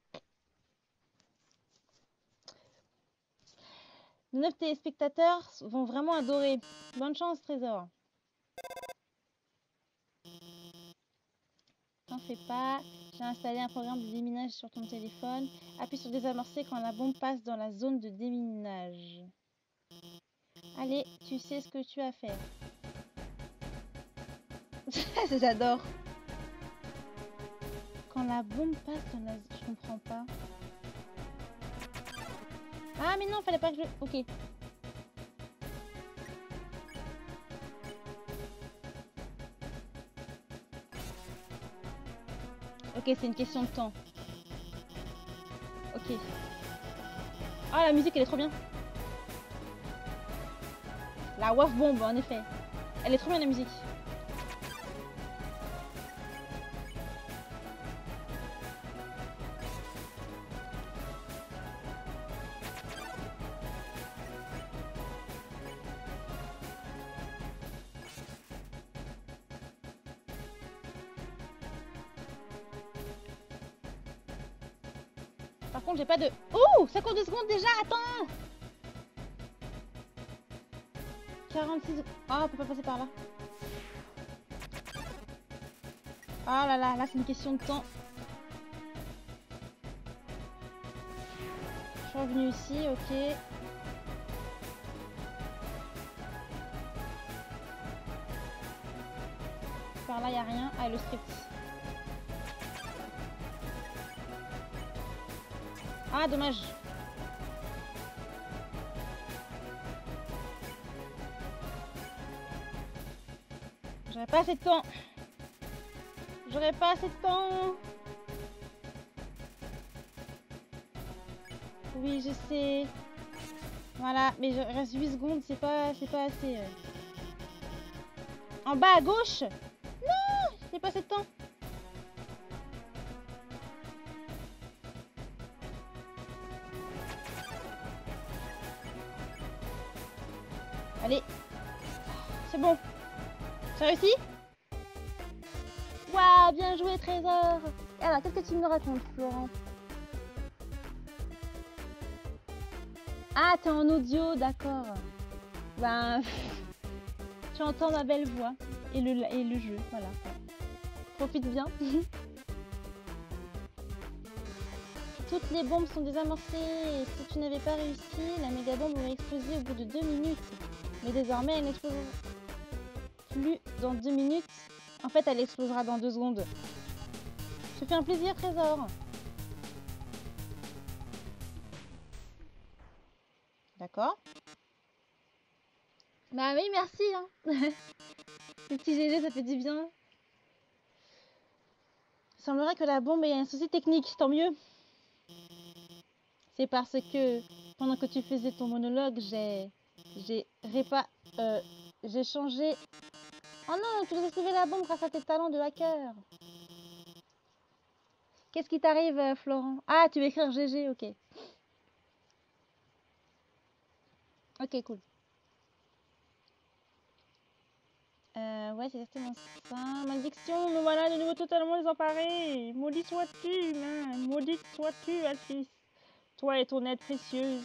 Neuf téléspectateurs vont vraiment adorer. Bonne chance, Trésor. T'en fais pas. J'ai installé un programme de déminage sur ton téléphone. Appuie sur désamorcer quand la bombe passe dans la zone de déminage. Allez, tu sais ce que tu as à faire. J'adore. Quand la bombe passe dans la... Je comprends pas. Ah mais non, fallait pas que je... Ok. Ok, c'est une question de temps. Ok. Ah, la musique, elle est trop bien. La Waf Bombe, en effet. Elle est trop bien la musique. Par contre, j'ai pas de... Oh, cinquante-deux secondes déjà, attends quarante-six... Ah, on peut pas passer par là. Ah là là, là c'est une question de temps. Je suis revenue ici, ok. Par là, il n'y a rien. Ah, le script. Ah, dommage. J'aurais pas assez de temps. J'aurais pas assez de temps. Oui, je sais. Voilà, mais je reste huit secondes, c'est pas, c'est pas assez. En bas à gauche. Non, j'ai pas assez de temps. Allez, c'est bon. J'ai réussi? Waouh, bien joué Trésor. Alors, qu'est-ce que tu me racontes, Florent? Ah, t'es en audio, d'accord. Ben, tu entends ma belle voix et le, et le jeu, voilà. Profite bien. Toutes les bombes sont désamorcées et si tu n'avais pas réussi, la méga bombe aurait explosé au bout de deux minutes. Mais désormais, elle n'explose plus dans deux minutes. En fait, elle explosera dans deux secondes. Je te fais un plaisir, Trésor. D'accord. Bah oui, merci. Hein. Le petit G G, ça fait du bien. Il semblerait que la bombe ait un souci technique, tant mieux. C'est parce que pendant que tu faisais ton monologue, j'ai... J'ai répa... Euh, j'ai changé... Oh non, tu nous as sauvé la bombe grâce à tes talents de hacker. Qu'est-ce qui t'arrive, Florent? Ah, tu veux écrire G G, ok. Ok, cool. Euh, ouais, c'est exactement ça. Maldiction, nous voilà de nouveau totalement désemparés. Maudit sois-tu, humain. Maudit sois-tu, Alphys. Toi et ton aide précieuse.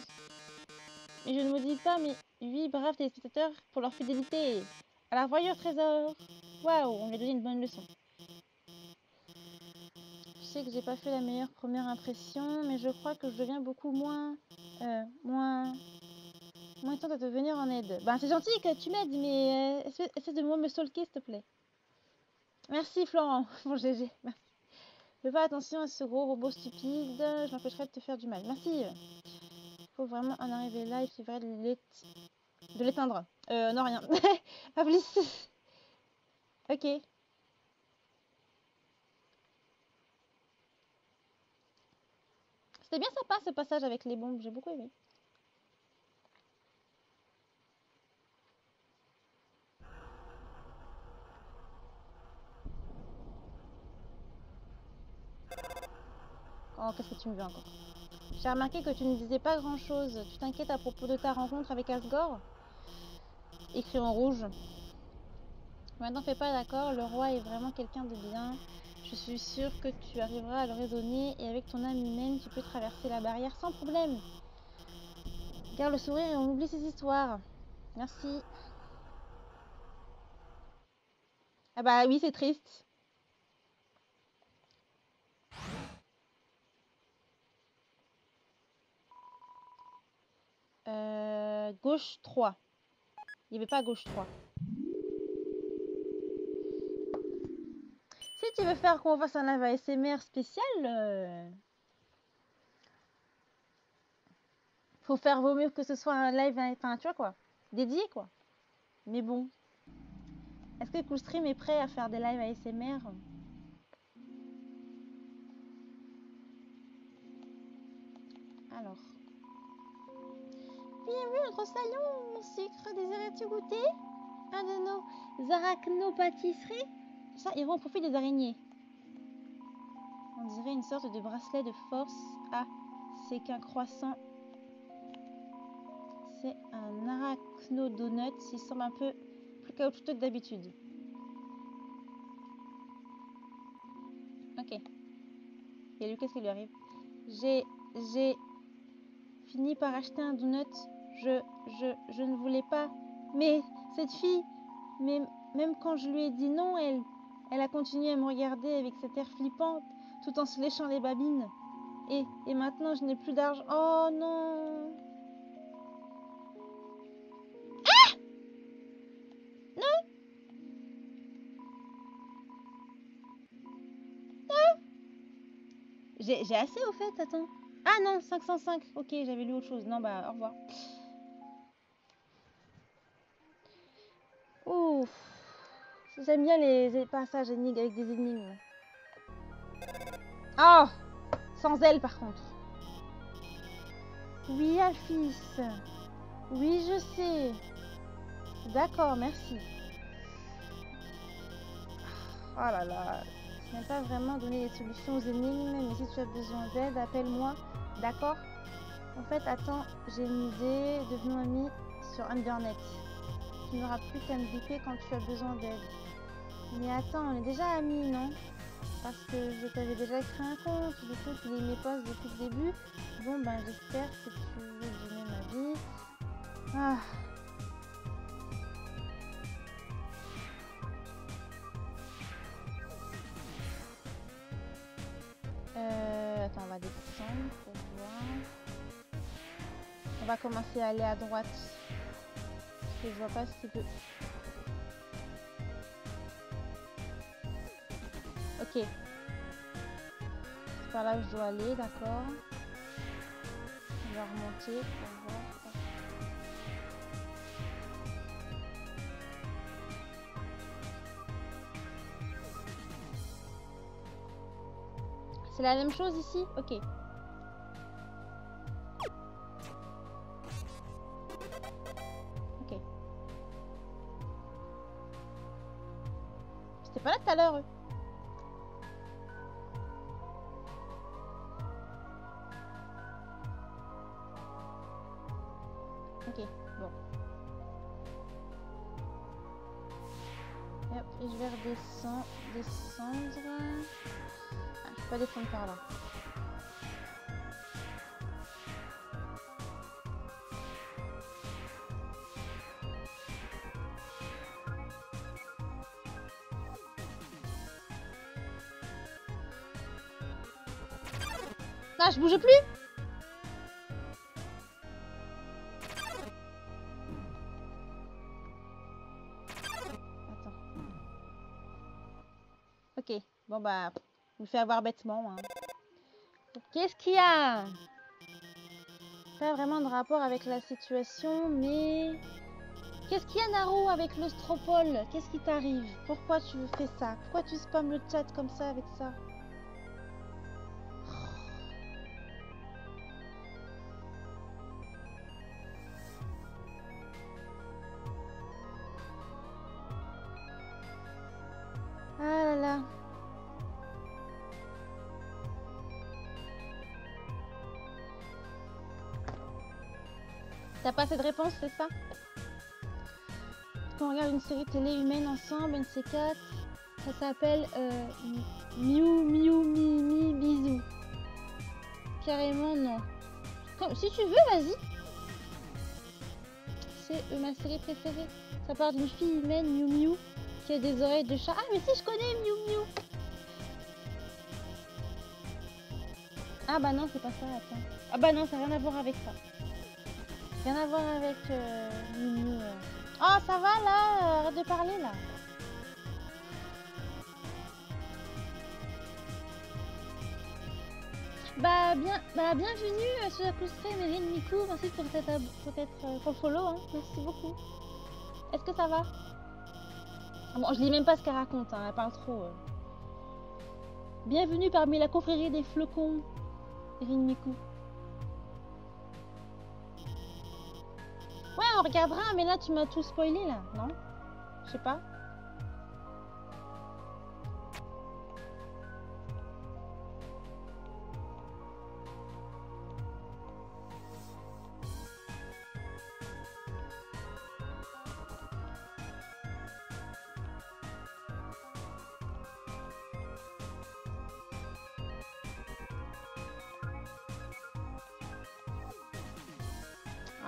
Et je ne maudis pas mes huit braves téléspectateurs pour leur fidélité. À la voyure, Trésor. Waouh, on lui a donné une bonne leçon. Je sais que j'ai pas fait la meilleure première impression, mais je crois que je deviens beaucoup moins... Euh, moins... moins tente à te venir en aide. Ben, c'est gentil que tu m'aides, mais euh, essaie, essaie de moi me stalker, s'il te plaît. Merci, Florent. Bon, G G. Fais pas attention à ce gros robot stupide. Je m'empêcherai de te faire du mal. Merci. Faut vraiment en arriver là, il suffirait de l'éteindre. Euh, non, rien. Pas plus. Ok. C'était bien sympa ce passage avec les bombes, j'ai beaucoup aimé. Oh, qu'est-ce que tu me veux encore? J'ai remarqué que tu ne disais pas grand-chose. Tu t'inquiètes à propos de ta rencontre avec Asgore? Écrit en rouge. Maintenant, fais pas d'accord. Le roi est vraiment quelqu'un de bien. Je suis sûre que tu arriveras à le raisonner et avec ton âme humaine, tu peux traverser la barrière sans problème. Garde le sourire et on oublie ces histoires. Merci. Ah bah oui, c'est triste. Euh, gauche trois. Il n'y avait pas gauche trois. Si tu veux faire qu'on fasse un live A S M R spécial, euh... faut faire vaut mieux que ce soit un live, enfin tu vois quoi, dédié quoi. Mais bon, est-ce que CoolStream est prêt à faire des lives A S M R? Alors. oui, notre salon, mon sucre, désirais-tu goûter un de nos arachnopâtisseries? Ça, ils vont profiter des araignées. On dirait une sorte de bracelet de force. Ah, c'est qu'un croissant. C'est un arachnodonut. Il semble un peu plus caoutchouteux que d'habitude. Ok. Et lui, qu'est-ce qui lui arrive? J'ai... J'ai... fini par acheter un donut. Je... Je... Je ne voulais pas. Mais... Cette fille... Mais... Même quand je lui ai dit non, elle... Elle a continué à me regarder avec cet air flippant, tout en se léchant les babines. Et... Et maintenant, je n'ai plus d'argent... Oh non! Ah! Non! J'ai assez au fait, attends. Ah non, cinq cent cinq. Ok, j'avais lu autre chose. Non, bah, au revoir. Ouf. J'aime bien les passages énigmes avec des énigmes. Oh! Sans elle, par contre. Oui, Alphys. Oui, je sais. D'accord, merci. Oh là là. Je n'ai pas vraiment donné les solutions aux énigmes, mais si tu as besoin d'aide, appelle-moi, d'accord? En fait, attends, j'ai une idée, devenons amis sur Internet. Tu n'auras plus qu'à me bipper quand tu as besoin d'aide. Mais attends, on est déjà amis, non? Parce que je t'avais déjà créé un compte, du coup tu lis mes posts depuis le début. Bon ben j'espère que tu veux donner ma vie. Ah. Euh, attends, on va descendre pour voir. On va commencer à aller à droite. Parce que je vois pas ce qu'il peut. Ok. C'est par là où je dois aller, d'accord. On va remonter pour voir. C'est la même chose ici? Ok. Ok. C'était pas là tout à l'heure, eux. Ok, bon. Hop, et je vais redescendre. Descendre. Pas descendre par là. Ah, je bouge plus. Attends. Ok, bon bah... Je me fais avoir bêtement. Hein. Qu'est-ce qu'il y a? Pas vraiment de rapport avec la situation, mais... Qu'est-ce qu'il y a, Naro, avec l'ostropole? Qu'est-ce qui t'arrive? Pourquoi tu fais ça? Pourquoi tu spammes le chat comme ça, avec ça? T'as pas assez de réponse, c'est ça? Quand on regarde une série télé humaine ensemble, N C quatre, ça s'appelle euh, Miou Miou Mi Mi Bisou. Carrément non. Comme, si tu veux, vas-y. C'est euh, ma série préférée. Ça part d'une fille humaine, Miou Miou, qui a des oreilles de chat. Ah mais si, je connais Miou Miou. Ah bah non, c'est pas ça, attends. Ah bah non, ça n'a rien à voir avec ça. Rien à voir avec euh, Minou. Oh, ça va là, arrête de parler là. Bah, bien, bah bienvenue sur la CoolStream, Mérine Mikou. Merci pour cette euh, follow. Hein. Merci beaucoup. Est-ce que ça va? Ah, bon, je lis même pas ce qu'elle raconte. Hein, elle parle trop. Euh. Bienvenue parmi la confrérie des flocons, Mérine Mikou. Ouais, on regardera, mais là tu m'as tout spoilé là, non? Je sais pas.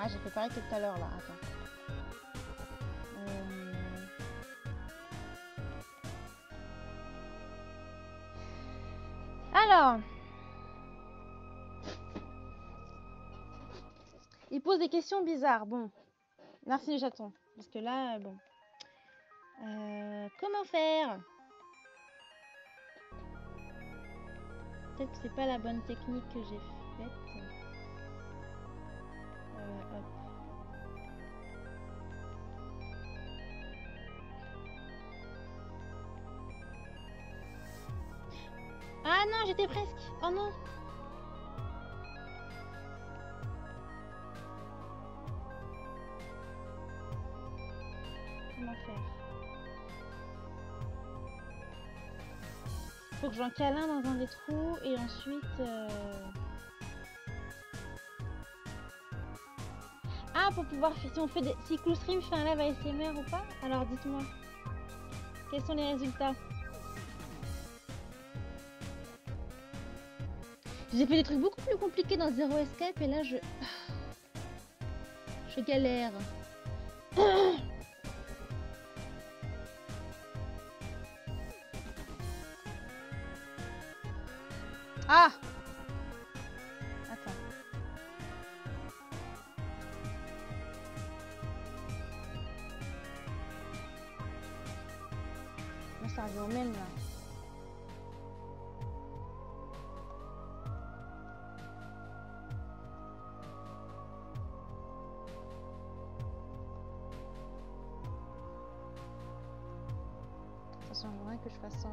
Ah, j'ai fait pareil que tout à l'heure, là. Attends. Hum... Alors. Il pose des questions bizarres. Bon. Merci, les chatons. Parce que là, bon. Euh, comment faire? Peut-être que c'est pas la bonne technique que j'ai faite. Ah non, j'étais presque. Oh non. Comment faire? Faut que j'en cale un dans un des trous et ensuite... Euh... Ah, pour pouvoir... Si, on fait des... si CoolStream fait un live A S M R ou pas, alors dites-moi. Quels sont les résultats? J'ai fait des trucs beaucoup plus compliqués dans Zero Escape et là je... Je galère. Ah! Attends. Moi ça revient au même là.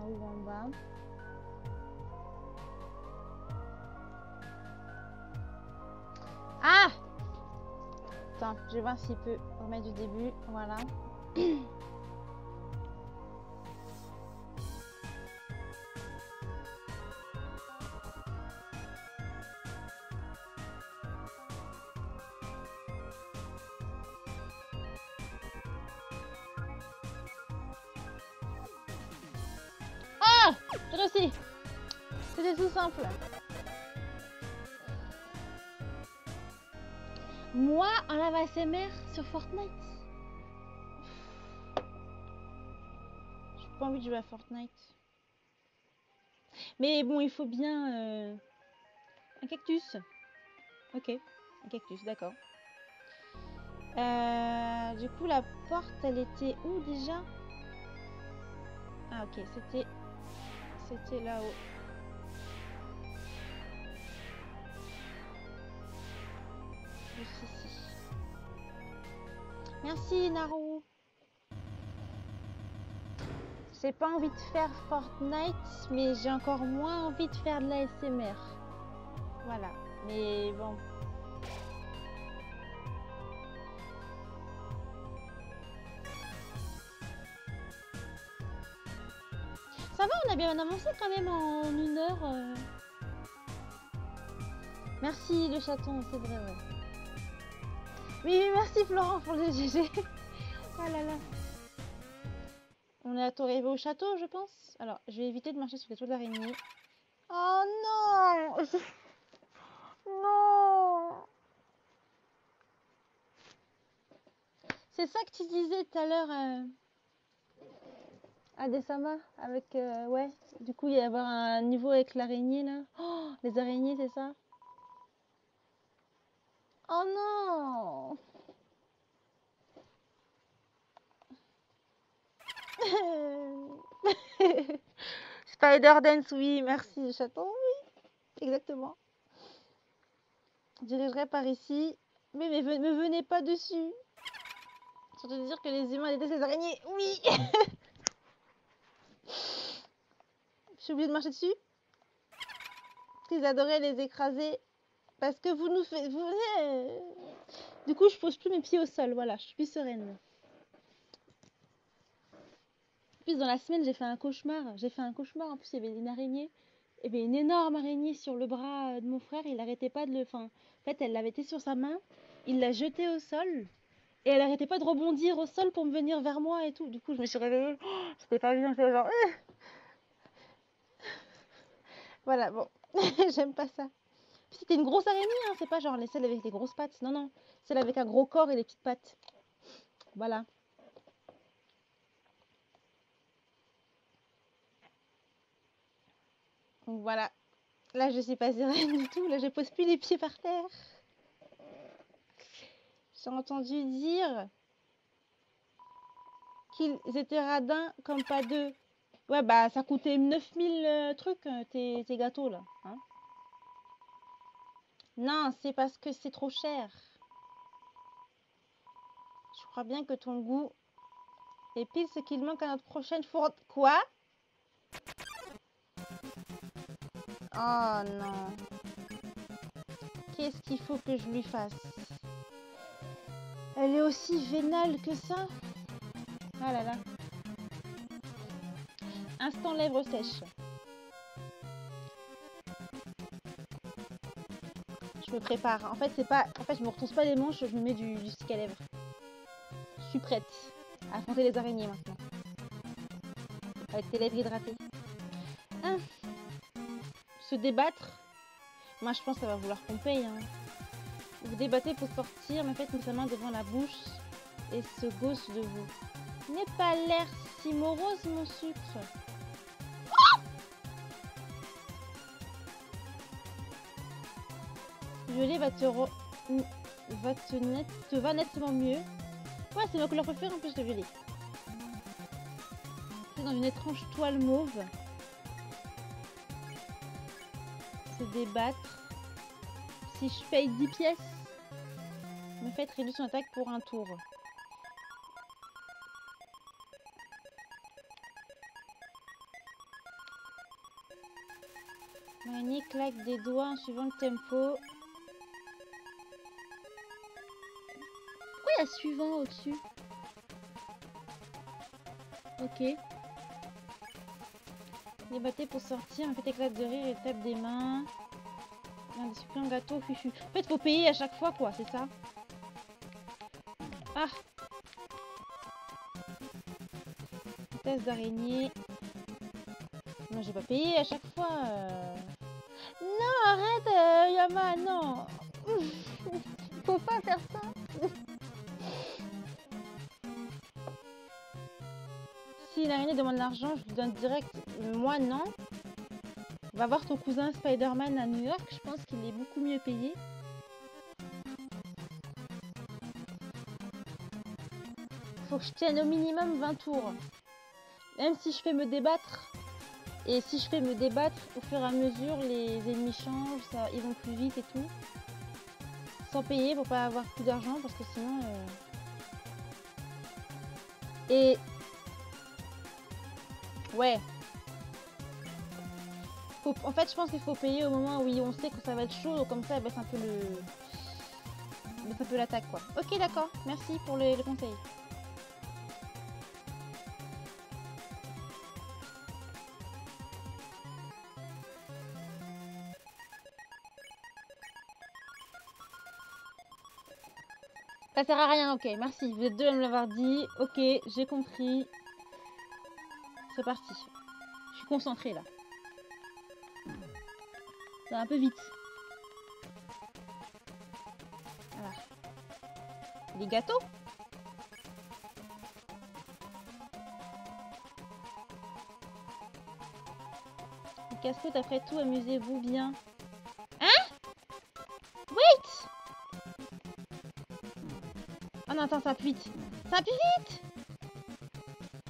Ou en bas. Ah! Attends, je vais voir s'il peut remettre du début. Voilà. C'était tout simple. Moi, un live A S M R sur Fortnite. J'ai pas envie de jouer à Fortnite. Mais bon, il faut bien euh, un cactus. Ok, un cactus, d'accord. Euh, du coup, la porte, elle était où déjà? Ah ok, c'était... C'était là-haut. Juste ici. Merci, Naru. J'ai pas envie de faire Fortnite, mais j'ai encore moins envie de faire de l'A S M R. Voilà. Mais bon. Ça va, on a bien avancé quand même en une heure. Euh... Merci le chaton, c'est vrai, ouais. Oui, merci Florent pour le G G. Oh là là. On est à arrivé au château, je pense. Alors, je vais éviter de marcher sur les toiles d'araignée. Oh non. Non. C'est ça que tu disais tout à l'heure... Euh... Adesama, avec... Euh, ouais, du coup, il va y avoir un niveau avec l'araignée, là. Oh, les araignées, c'est ça? Oh non. Spider Dance, oui, merci, chaton, oui. Exactement. Je dirigerai par ici. Mais ne mais, me venez pas dessus. Surtout dire que les humains détestent les araignées, oui. J'ai oublié de marcher dessus. Ils adoraient les écraser. Parce que vous nous faites... Vous, Du coup, je pose plus mes pieds au sol, voilà, je suis plus sereine. En plus, dans la semaine, j'ai fait un cauchemar. J'ai fait un cauchemar, en plus, il y avait une araignée. Il y avait une énorme araignée sur le bras de mon frère, il n'arrêtait pas de le... Enfin, en fait, elle l'avait été sur sa main, il l'a jetée au sol... Et elle arrêtait pas de rebondir au sol pour me venir vers moi et tout. Du coup, je me suis réveillée. Oh, c'était pas bien, j'étais genre... Voilà, bon. J'aime pas ça. Puis c'était une grosse araignée, hein. C'est pas genre les celles avec des grosses pattes. Non, non. Celle avec un gros corps et les petites pattes. Voilà. Donc voilà. Là, je suis pas sereine du tout. Là, je pose plus les pieds par terre. J'ai entendu dire qu'ils étaient radins comme pas deux. Ouais, bah ça coûtait neuf mille euh, trucs, tes, tes gâteaux là. Hein, non, c'est parce que c'est trop cher. Je crois bien que ton goût est pile ce qu'il manque à notre prochaine fourre. Quoi? Oh non. Qu'est-ce qu'il faut que je lui fasse? Elle est aussi vénale que ça. Ah là là. Instant lèvres sèches. Je me prépare. En fait, c'est pas. En fait, je me retrousse pas les manches, je me mets du, du stick à lèvres. Je suis prête à affronter les araignées maintenant. Avec tes lèvres hydratées. Hein, se débattre. Moi, je pense que ça va vouloir qu'on paye. Hein. Vous débattez pour sortir, mais faites-nous sa main devant la bouche et se gauche de vous. N'aie pas l'air si morose, mon sucre. Ah, violet va te, ro... va te, net... te va nettement mieux. Ouais, c'est ma couleur préférée en plus de violet. C'est dans une étrange toile mauve. Se débattre. Si je paye dix pièces, me faites réduire son attaque pour un tour. L'araignée claque des doigts en suivant le tempo. Pourquoi il y a suivant au-dessus? Ok. Débattez pour sortir, un petit éclat de rire et tape des mains. Des super gâteaux, fufu. En fait, faut payer à chaque fois, quoi, c'est ça? Ah! Vitesse d'araignée. Non, j'ai pas payé à chaque fois. Euh... Non, arrête, euh, Yama, non! Faut pas faire ça! Si l'araignée demande l'argent, je lui donne direct. Moi, non. Va voir ton cousin Spider-Man à New York, je pense qu'il est beaucoup mieux payé. Faut que je tienne au minimum vingt tours. Même si je fais me débattre, et si je fais me débattre, au fur et à mesure, les ennemis changent, ça, ils vont plus vite et tout. Sans payer pour pas avoir plus d'argent, parce que sinon... Euh... Et... Ouais. En fait, je pense qu'il faut payer au moment où on sait que ça va être chaud, comme ça, elle baisse un peu le, baisse un peu l'attaque, quoi. Ok, d'accord. Merci pour le, le conseil. Ça sert à rien. Ok, merci. Vous êtes deux à me l'avoir dit. Ok, j'ai compris. C'est parti. Je suis concentrée là. Ça va un peu vite. Voilà. Les gâteaux. Les casse-côtes, après tout, amusez-vous bien. Hein? Wait! Oh non, attends, ça appuie vite. Ça appuie vite!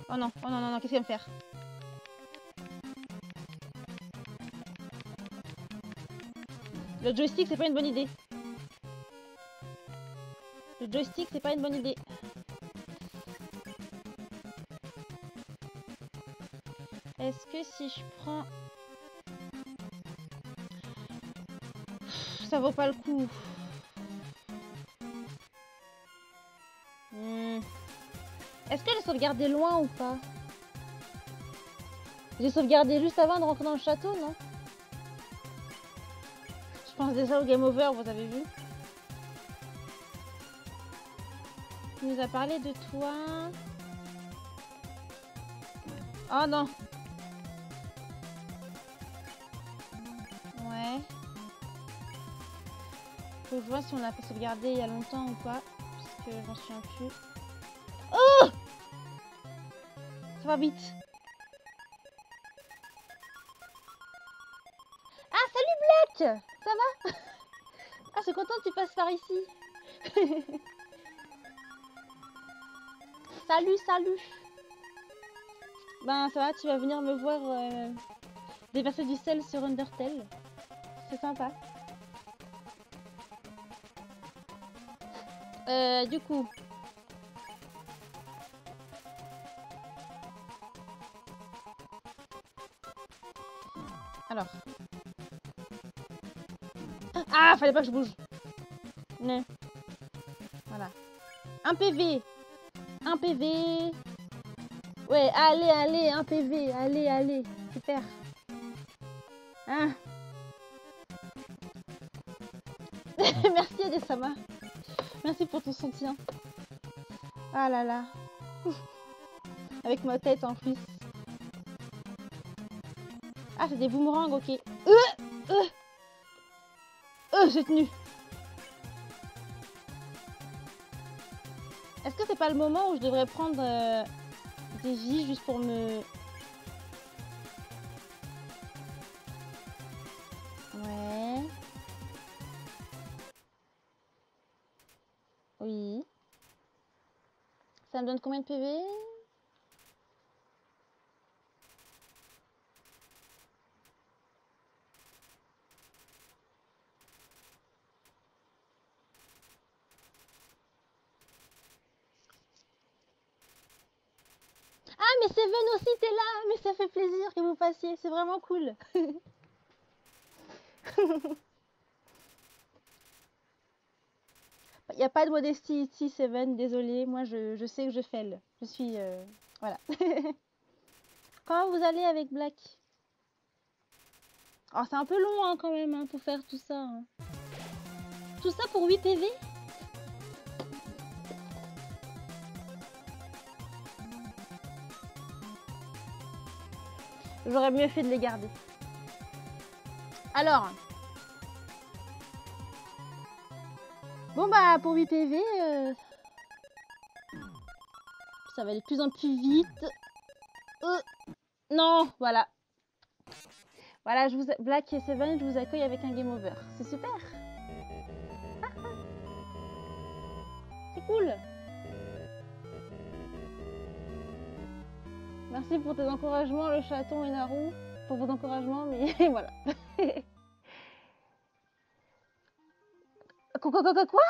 Oh non, oh non, non, non, qu'est-ce qu'elle va me faire? Le joystick, c'est pas une bonne idée. Le joystick, c'est pas une bonne idée. Est-ce que si je prends... Ça vaut pas le coup. Est-ce que j'ai sauvegardé loin ou pas? J'ai sauvegardé juste avant de rentrer dans le château, non? Je pense déjà au game over, vous avez vu. Il nous a parlé de toi. Oh non. Ouais. Faut que je vois si on l'a sauvegardé il y a longtemps ou pas. Parce que j'en suis un plus. Oh! Ça va vite. Ah, salut Black! Ça va? Ah, je suis contente que tu passes par ici. Salut, salut. Ben ça va, tu vas venir me voir euh, déverser du sel sur Undertale. C'est sympa. Euh, du coup... Alors... Ah, fallait pas que je bouge. Non. Voilà. Un P V. Un P V. Ouais, allez, allez, un P V, allez, allez, super. Hein? Merci Adesama. Merci pour ton soutien. Ah là là. Ouf. Avec ma tête en plus. Ah, c'est des boomerangs, ok. Euh, euh. Euh, j'ai tenu. Est-ce que c'est pas le moment où je devrais prendre... Euh... des J juste pour me... Ouais... Oui... Ça me donne combien de P V? Mais Seven aussi, t'es là, mais ça fait plaisir que vous passiez, c'est vraiment cool. Il n'y a pas de modestie ici, Seven, désolé, moi je, je sais que je fail. Je suis... Euh, voilà. Comment vous allez avec Black? Alors c'est un peu long hein, quand même hein, pour faire tout ça. Hein. Tout ça pour huit P V? J'aurais mieux fait de les garder. Alors. Bon bah pour huit P V. Euh... Ça va aller de plus en plus vite. Euh... Non, voilà. Voilà, je vous... Black et Seven, je vous accueille avec un game over. C'est super. Ah, ah. C'est cool. Merci pour tes encouragements, le chaton et Naru, pour vos encouragements, mais voilà. Quoi, quoi, quoi, quoi?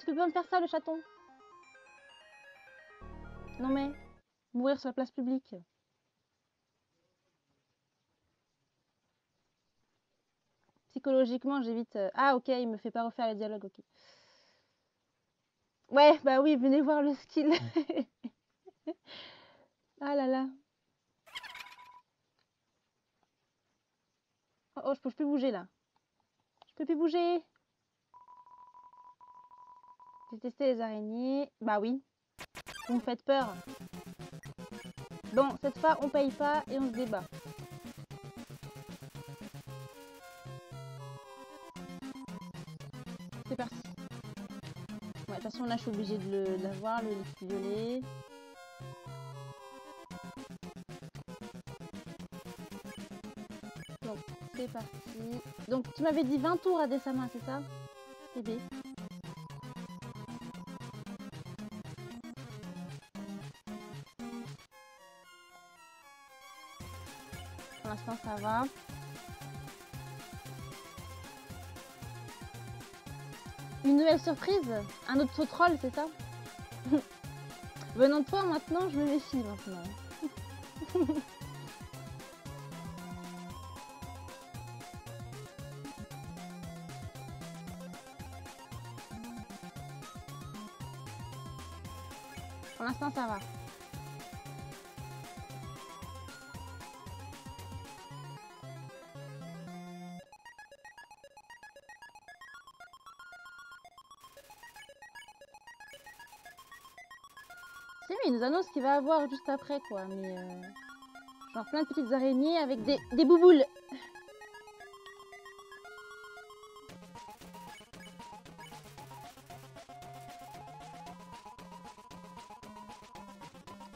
Tu peux pas me faire ça, le chaton? Non mais, mourir sur la place publique. Psychologiquement, j'évite... Ah ok, il me fait pas refaire les dialogues, ok. Ouais, bah oui, venez voir le skill. Ah là là. Oh, oh, je peux plus bouger là. Je peux plus bouger. J'ai testé les araignées. Bah oui. Vous me faites peur. Bon, cette fois, on paye pas et on se débat. C'est parti. Ouais, de toute façon, là, je suis obligée de l'avoir, le liquide violet. C'est parti. Donc tu m'avais dit vingt tours à Adesama, c'est ça? Bébé. Pour l'instant ça va. Une nouvelle surprise? Un autre troll, c'est ça? Venant de toi maintenant, je me méfie maintenant. Pour l'instant, ça va. Si, mais il nous annonce qu'il va avoir juste après, quoi. Mais euh... genre plein de petites araignées avec des, des bouboules.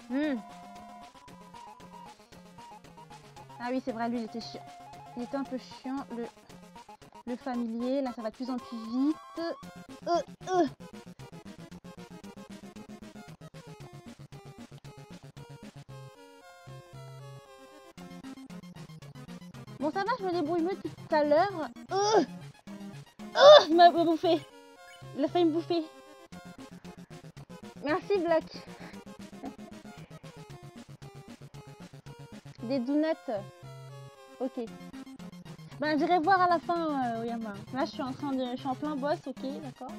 Mmh. Ah oui, c'est vrai, lui il était chiant. Il était un peu chiant, le, le familier. Là, ça va de plus en plus vite. Euh, euh. Bon, ça va, je me débrouille mieux tout à l'heure. Euh. Oh, il m'a bouffé. Il a failli me bouffer. Merci, Black. Des donuts. Ok. Ben j'irai voir à la fin, euh, Oyama. Là je suis en train de. Je suis en plein boss, ok, d'accord.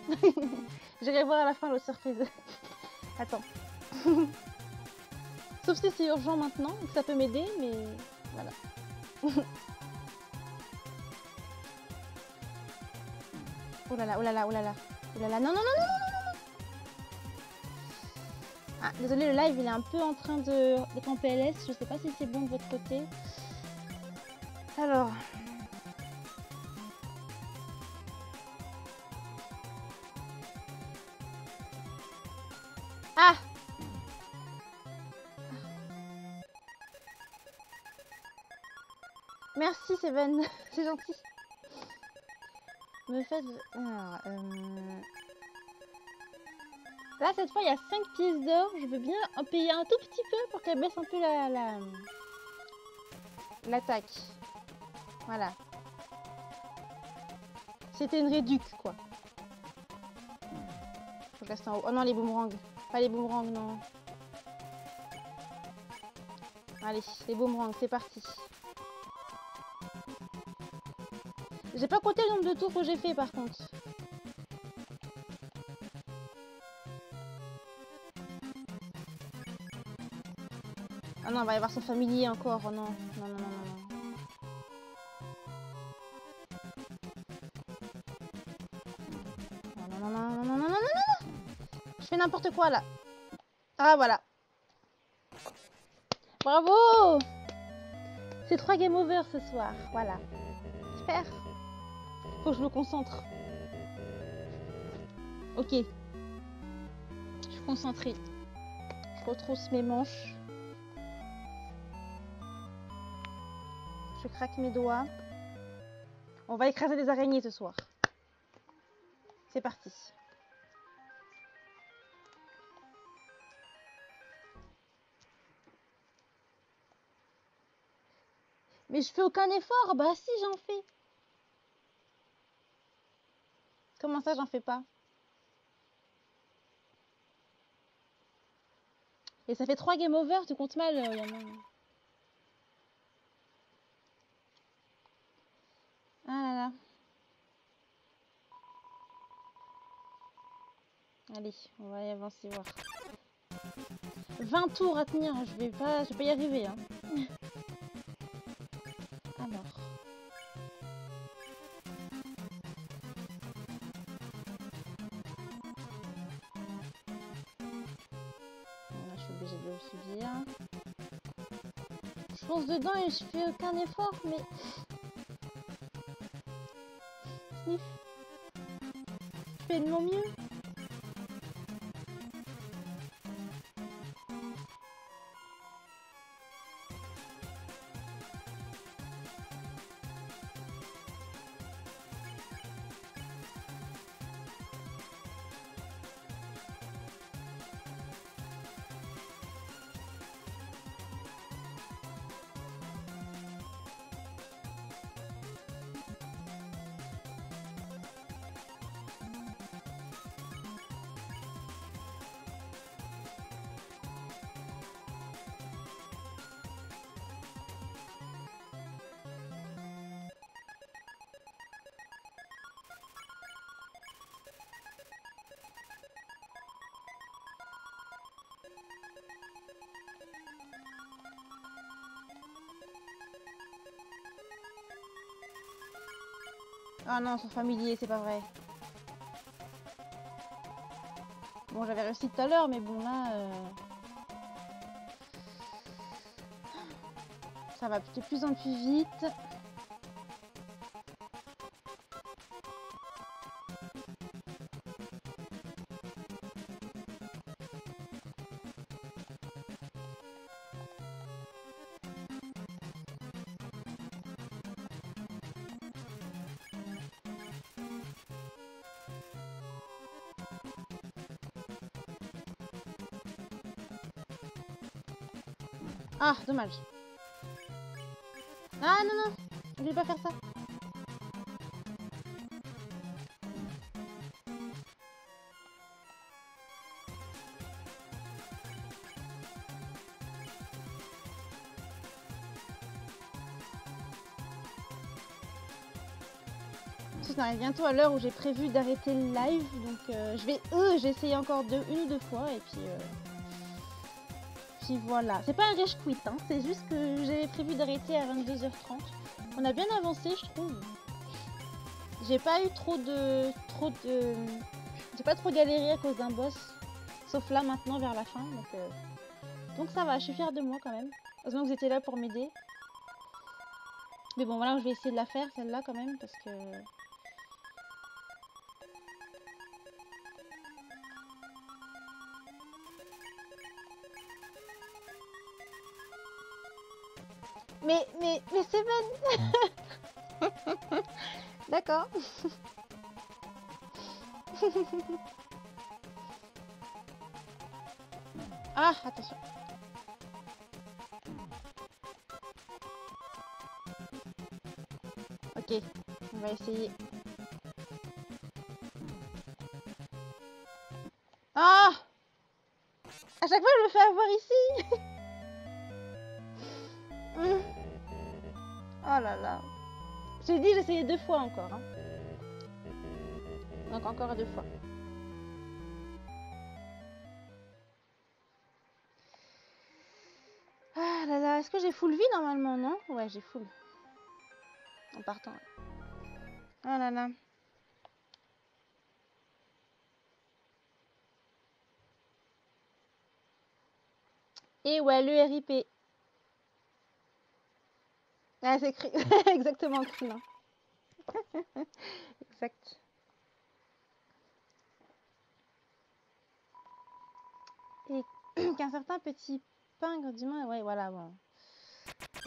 J'irai voir à la fin le surprise. Attends. Sauf si c'est urgent maintenant, que ça peut m'aider, mais voilà. Oh là là, oh là là, oh là là. Oh là là, non, non, non, non, non, non. Ah, désolé, le live il est un peu en train de d'être en P L S, je sais pas si c'est bon de votre côté. Alors. Ah! Merci Seven, c'est gentil. Me faites... Alors, euh... là, cette fois, il y a cinq pièces d'or. Je veux bien en payer un tout petit peu pour qu'elle baisse un peu la... la... l'attaque. Voilà. C'était une réduction, quoi. Faut que je reste en haut. Oh non, les boomerangs. Pas les boomerangs, non. Allez, les boomerangs, c'est parti. J'ai pas compté le nombre de tours que j'ai fait par contre. Ah non, il va y avoir son familier encore. Oh non, non, non, non, non. Non, non, non, non, non, non, non, non, non. Je fais n'importe quoi là. Ah voilà. Bravo. C'est trois game over ce soir. Voilà. Super. Faut que je me concentre. Ok. Je suis concentrée. Je retrousse mes manches. Je craque mes doigts. On va écraser des araignées ce soir. C'est parti. Mais je fais aucun effort. Bah si, j'en fais. Comment ça, j'en fais pas? Et ça fait trois game over, tu comptes mal, Oyama. Ah là là. Allez, on va y avancer, voir. vingt tours à tenir, je vais pas, je vais pas y arriver. Hein. Alors... subir. Je fonce dedans et je fais aucun effort, mais... Sniff. Je fais de mon mieux. Ah non, ils sont familiers, c'est pas vrai. Bon, j'avais réussi tout à l'heure, mais bon, là... Euh... Ça va de plus en plus vite. Ah, dommage. Ah non non, je voulais pas faire ça. On arrive bientôt à l'heure où j'ai prévu d'arrêter le live, donc euh, je vais euh, j'ai essayé encore deux, une ou deux fois et puis. Euh... Voilà, c'est pas un rage quit, hein. C'est juste que j'avais prévu d'arrêter à vingt-deux heures trente. On a bien avancé, je trouve. J'ai pas eu trop de... trop de... J'ai pas trop galéré à cause d'un boss. Sauf là, maintenant, vers la fin. Donc, euh... donc ça va, je suis fière de moi quand même. Heureusement que vous étiez là pour m'aider. Mais bon, voilà, je vais essayer de la faire, celle-là, quand même, parce que... Mais, mais, mais c'est bon. D'accord. Ah, attention. Ok, on va essayer. Ah! À chaque fois, je me fais avoir ici. Oh là là. J'ai dit j'essayais deux fois encore. Hein. Donc encore deux fois. Ah là là, est-ce que j'ai full vie normalement, non? Ouais, j'ai full. En partant. Ah là là. Et ouais, le R I P. Ah, c'est cru. Exactement cru, hein. Exact. Et qu'un certain petit pingre du moins... Ouais, voilà, bon.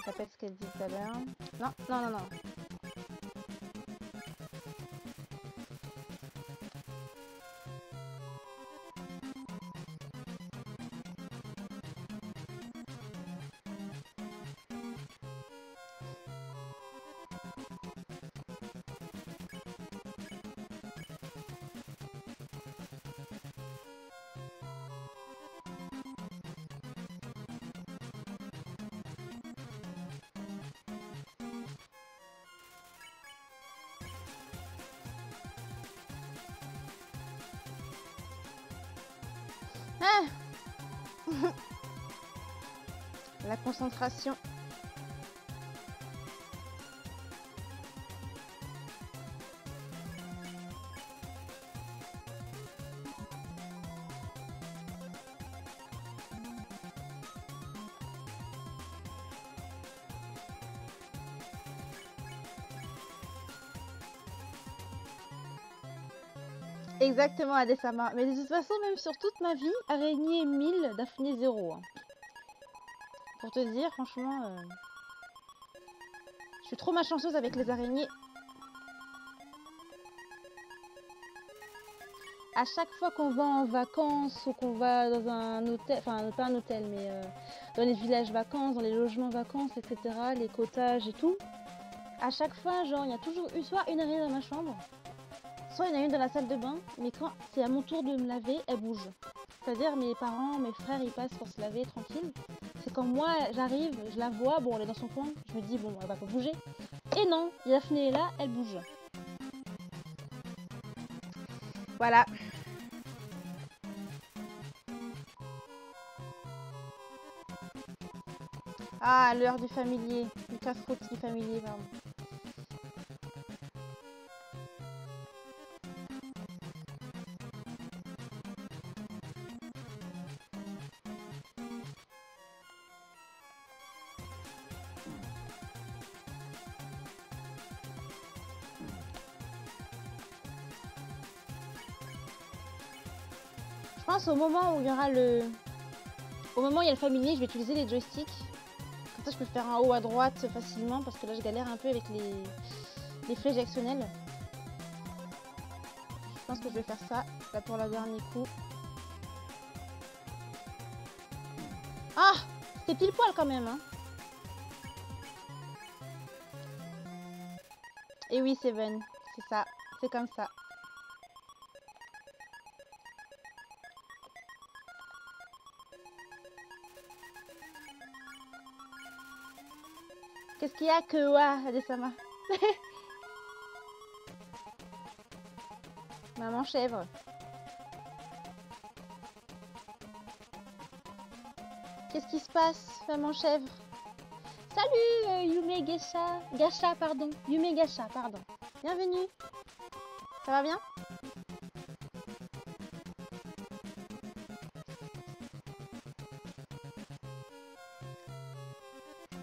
Je répète ce qu'elle dit tout à l'heure. Non, non, non, non. Ah. La concentration. Exactement, Adesama. Mais de toute façon, même sur toute ma vie, araignée mille, Daphnée zéro. Hein. Pour te dire, franchement, euh... je suis trop malchanceuse avec les araignées. À chaque fois qu'on va en vacances ou qu'on va dans un hôtel, enfin pas un hôtel, mais euh, dans les villages vacances, dans les logements vacances, et cetera, les cottages et tout, à chaque fois, genre, il y a toujours eu soit une araignée dans ma chambre, soit il y en a une dans la salle de bain, mais quand c'est à mon tour de me laver, elle bouge. C'est-à-dire mes parents, mes frères, ils passent pour se laver tranquille. C'est quand moi j'arrive, je la vois, bon elle est dans son coin, je me dis bon elle va pas bouger. Et non, la fenêtre est là, elle bouge. Voilà. Ah, l'heure du familier, du casse-croûte du familier, pardon. Je pense au moment où il y aura le... Au moment où il y a le familier, je vais utiliser les joysticks. Comme ça je peux faire un haut à droite facilement parce que là je galère un peu avec les, les flèches actionnelles. Je pense que je vais faire ça, là pour le dernier coup. Ah, c'est pile poil quand même hein. Et oui Seven, c'est ça, c'est comme ça. Qu'est-ce qu'il y a que ouah, Adesama. Maman chèvre. Qu'est-ce qui se passe, maman chèvre? Salut euh, Yume Gacha, Gacha pardon, Yume Gacha pardon. Bienvenue. Ça va bien?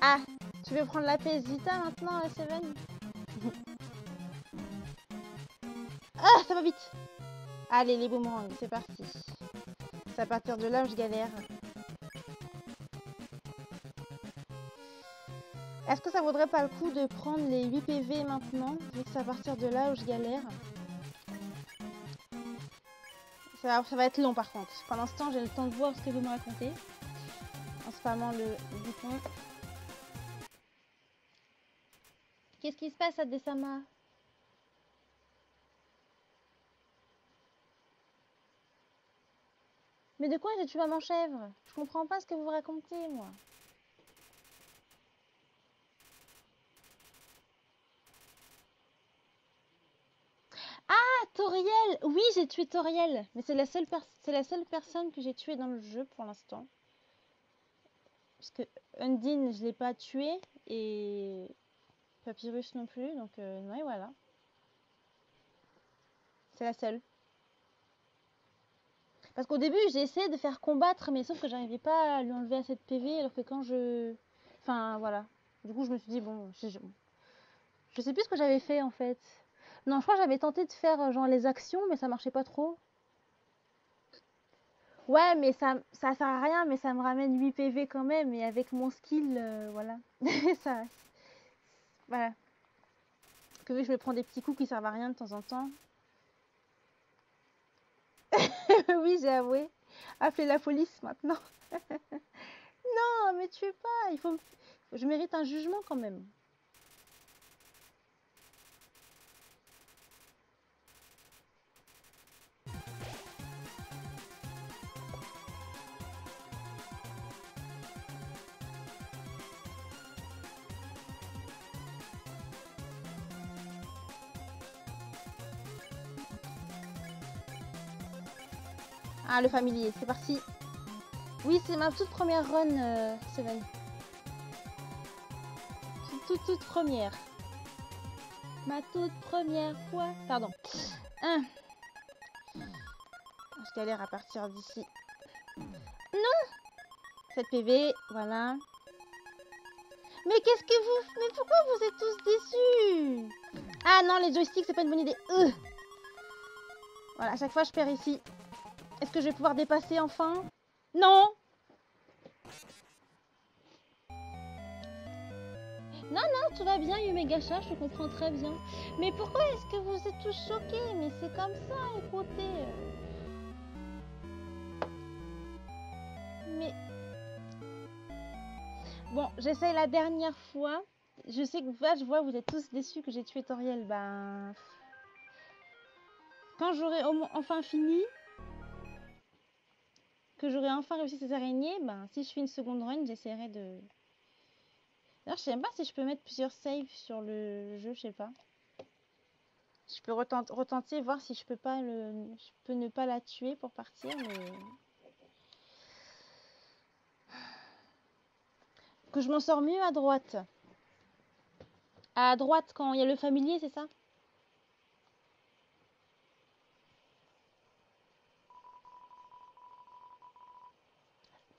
Ah. Tu veux prendre la P S Vita maintenant, Seven? Ah, ça va vite! Allez, les boomerangs, c'est parti. C'est à partir de là où je galère. Est-ce que ça vaudrait pas le coup de prendre les huit P V maintenant, vu que c'est à partir de là où je galère? Ça va, ça va être long par contre. Pour l'instant, j'ai le temps de voir ce que vous me racontez. En spammant le bouton. Qu'est-ce qui se passe à Adesama? Mais de quoi j'ai tué maman chèvre? Je comprends pas ce que vous racontez, moi. Ah, Toriel! Oui, j'ai tué Toriel. Mais c'est la seule c'est la seule personne que j'ai tuée dans le jeu pour l'instant. Parce que Undyne, je l'ai pas tuée et... Papyrus non plus, donc euh, ouais, voilà. C'est la seule. Parce qu'au début, j'ai essayé de faire combattre, mais sauf que j'arrivais pas à lui enlever assez de P V, alors que quand je... Enfin, voilà. Du coup, je me suis dit, bon, je, je sais plus ce que j'avais fait, en fait. Non, je crois que j'avais tenté de faire, genre, les actions, mais ça marchait pas trop. Ouais, mais ça, ça sert à rien, mais ça me ramène huit P V quand même, et avec mon skill, euh, voilà. Ça... Voilà. Parce que vu que je me prends des petits coups qui servent à rien de temps en temps. Oui, j'ai avoué. Appelez la police maintenant. Non, mais tu es pas. Il faut... Je mérite un jugement quand même. Ah, le familier, c'est parti. Oui, c'est ma toute première run, euh, Seven. Toute, toute, toute première. Ma toute première fois. Pardon. Hein. Je galère à partir d'ici. Non! sept P V, voilà. Mais qu'est-ce que vous... Mais pourquoi vous êtes tous déçus? Ah non, les joysticks, c'est pas une bonne idée. Euh. Voilà, à chaque fois, je perds ici. Est-ce que je vais pouvoir dépasser enfin? Non! Non, non, tout va bien, Yume Gacha, je comprends très bien. Mais pourquoi est-ce que vous êtes tous choqués? Mais c'est comme ça, écoutez. Mais... Bon, j'essaye la dernière fois. Je sais que bah, je vois, vous êtes tous déçus que j'ai tué Toriel. Ben... Quand j'aurai enfin fini... que j'aurais enfin réussi ces araignées, ben, si je fais une seconde run, j'essaierai de... D'ailleurs, je sais même pas si je peux mettre plusieurs saves sur le jeu, je sais pas. Je peux retenter, retenter voir si je peux pas le... je peux ne pas la tuer pour partir, mais... Que je m'en sors mieux à droite. À droite, quand il y a le familier, c'est ça ?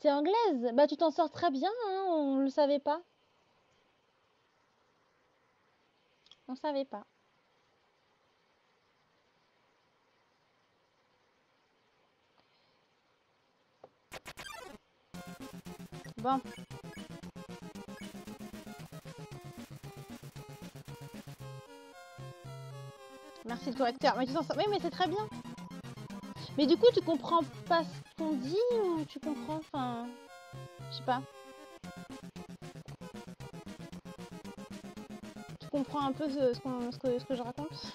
T'es anglaise? Bah tu t'en sors très bien, hein, on le savait pas. On savait pas. Bon. Merci le correcteur. Mais tu sens ça. Oui, mais c'est très bien. Mais du coup, tu comprends pas ce qu'on dit ou tu comprends, enfin... Je sais pas. Tu comprends un peu ce, ce, qu'on, ce, que, ce que je raconte?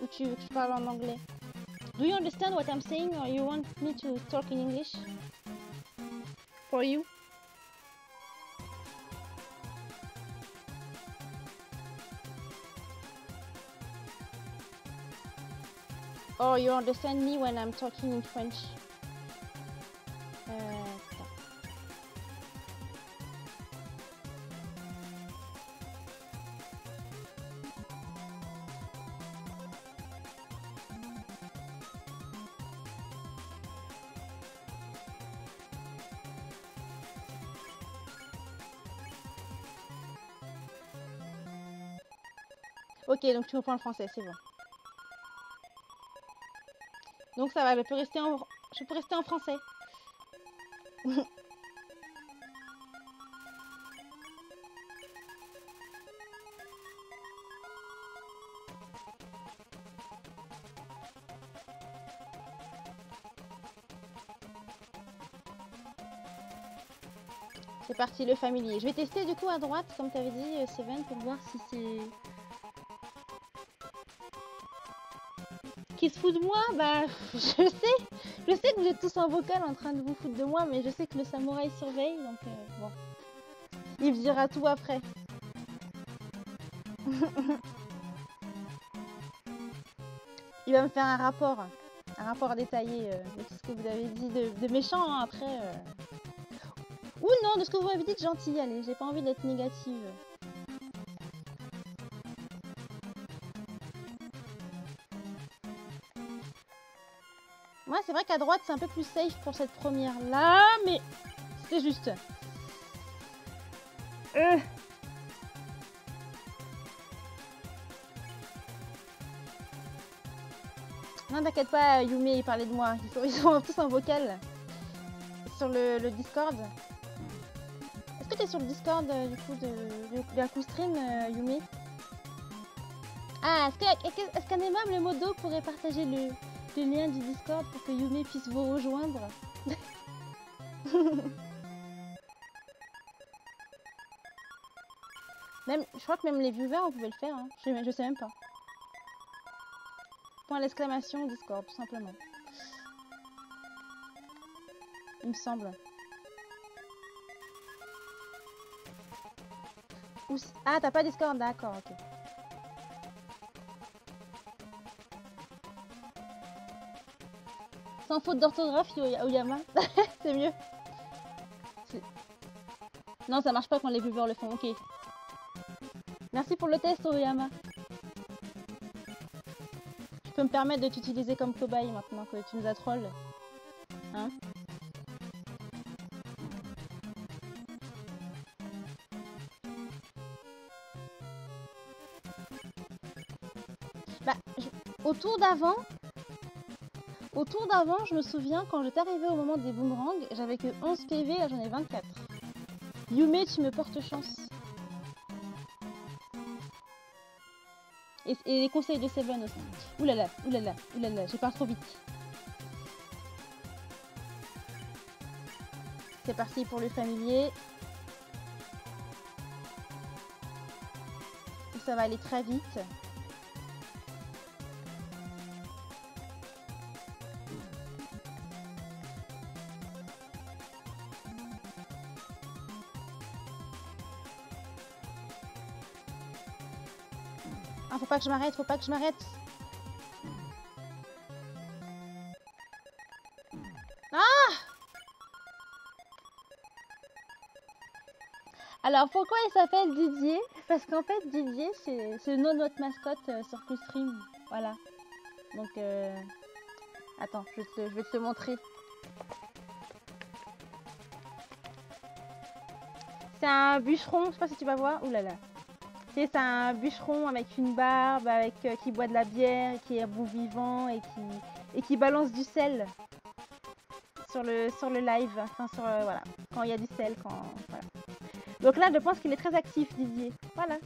Ou tu veux que je parle en anglais? Do you understand what I'm saying or you want me to talk in English? For you? Or you understand me when I'm talking in French? Euh... Ok, donc tu comprends le français, c'est bon. Donc ça va, je peux rester en, je peux rester en français. C'est parti, le familier. Je vais tester du coup à droite, comme tu avais dit, euh, Seven, pour voir si c'est... Qui se fout de moi? Bah, je sais, je sais que vous êtes tous en vocal en train de vous foutre de moi, mais je sais que le samouraï surveille, donc euh, bon, il me dira tout après. Il va me faire un rapport, un rapport détaillé euh, de tout ce que vous avez dit de, de méchant, hein, après. Euh... Ou non, de ce que vous avez dit de gentil, allez, j'ai pas envie d'être négative. C'est vrai qu'à droite c'est un peu plus safe pour cette première là, mais c'est juste. Euh. Non, t'inquiète pas, Yume, il parlait de moi. Ils sont, ils sont tous en vocal sur le, le Discord. Est-ce que t'es sur le Discord du coup de, de, de la CoolStream, Yume? Ah, est-ce qu'un aimable et Modo pourrait partager le. Le lien du Discord pour que Yume puisse vous rejoindre. Même, je crois que même les viewers, on pouvait le faire. Hein. Je, je sais même pas. Point l'exclamation Discord, tout simplement. Il me semble. Ou, ah, t'as pas Discord, d'accord, ok. Sans faute d'orthographe, Oyama, c'est mieux. Non, ça marche pas quand les viewers le font, ok. Merci pour le test, Oyama. Je peux me permettre de t'utiliser comme cobaye maintenant que tu nous as troll. Hein? Bah, je... au tour d'avant... Au tour d'avant, je me souviens, quand j'étais arrivée au moment des boomerangs, j'avais que onze P V, là j'en ai vingt-quatre. Yume, tu me portes chance. Et, et les conseils de Seven aussi. Oulala, oulala, oulala, je pars trop vite. C'est parti pour le familier. Et ça va aller très vite. Faut pas que je m'arrête, faut pas que je m'arrête. Ah! Alors pourquoi il s'appelle Didier? Parce qu'en fait Didier c'est le nom de notre mascotte euh, sur CoolStream. Voilà. Donc euh... attends, je, te, je vais te le montrer. C'est un bûcheron, je sais pas si tu vas voir. Ouh là là. qui est un bûcheron avec une barbe, avec, euh, qui boit de la bière, qui est bon vivant et qui, et qui balance du sel sur le, sur le live. Enfin, sur, euh, voilà, quand il y a du sel, quand... Voilà. Donc là, je pense qu'il est très actif, Didier. Voilà.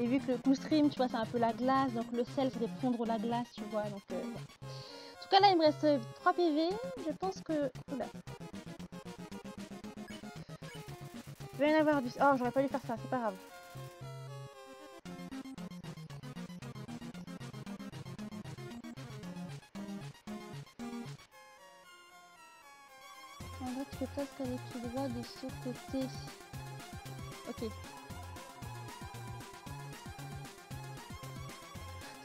Et vu que le CoolStream, tu vois, c'est un peu la glace, donc le sel, c'est fondre la glace, tu vois. Donc, euh, ouais. En tout cas, là, il me reste trois P V. Je pense que... Oula. Je vais en avoir du... Oh, j'aurais pas dû faire ça, c'est pas grave. En fait, je passe avec le droit de ce côté. Ok.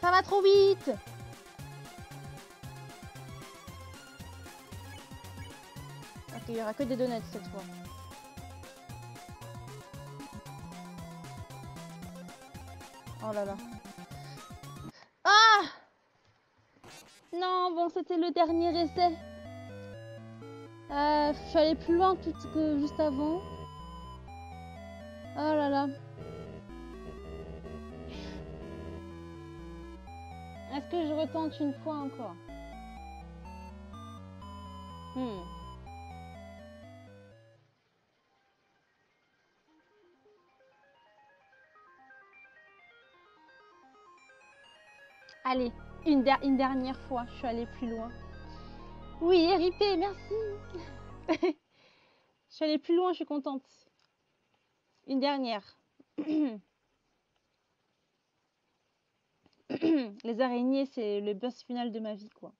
Ça va trop vite! Ok, il n'y aura que des donuts cette fois. Oh là là. Ah! Non, bon, c'était le dernier essai. Euh, je suis allée plus loin que, que juste avant. Oh là là. Est-ce que je retente une fois encore? Hmm. Allez, une, der une dernière fois, je suis allée plus loin. Oui, R I P, merci. Je suis allée plus loin, je suis contente. Une dernière. Les araignées, c'est le boss final de ma vie, quoi.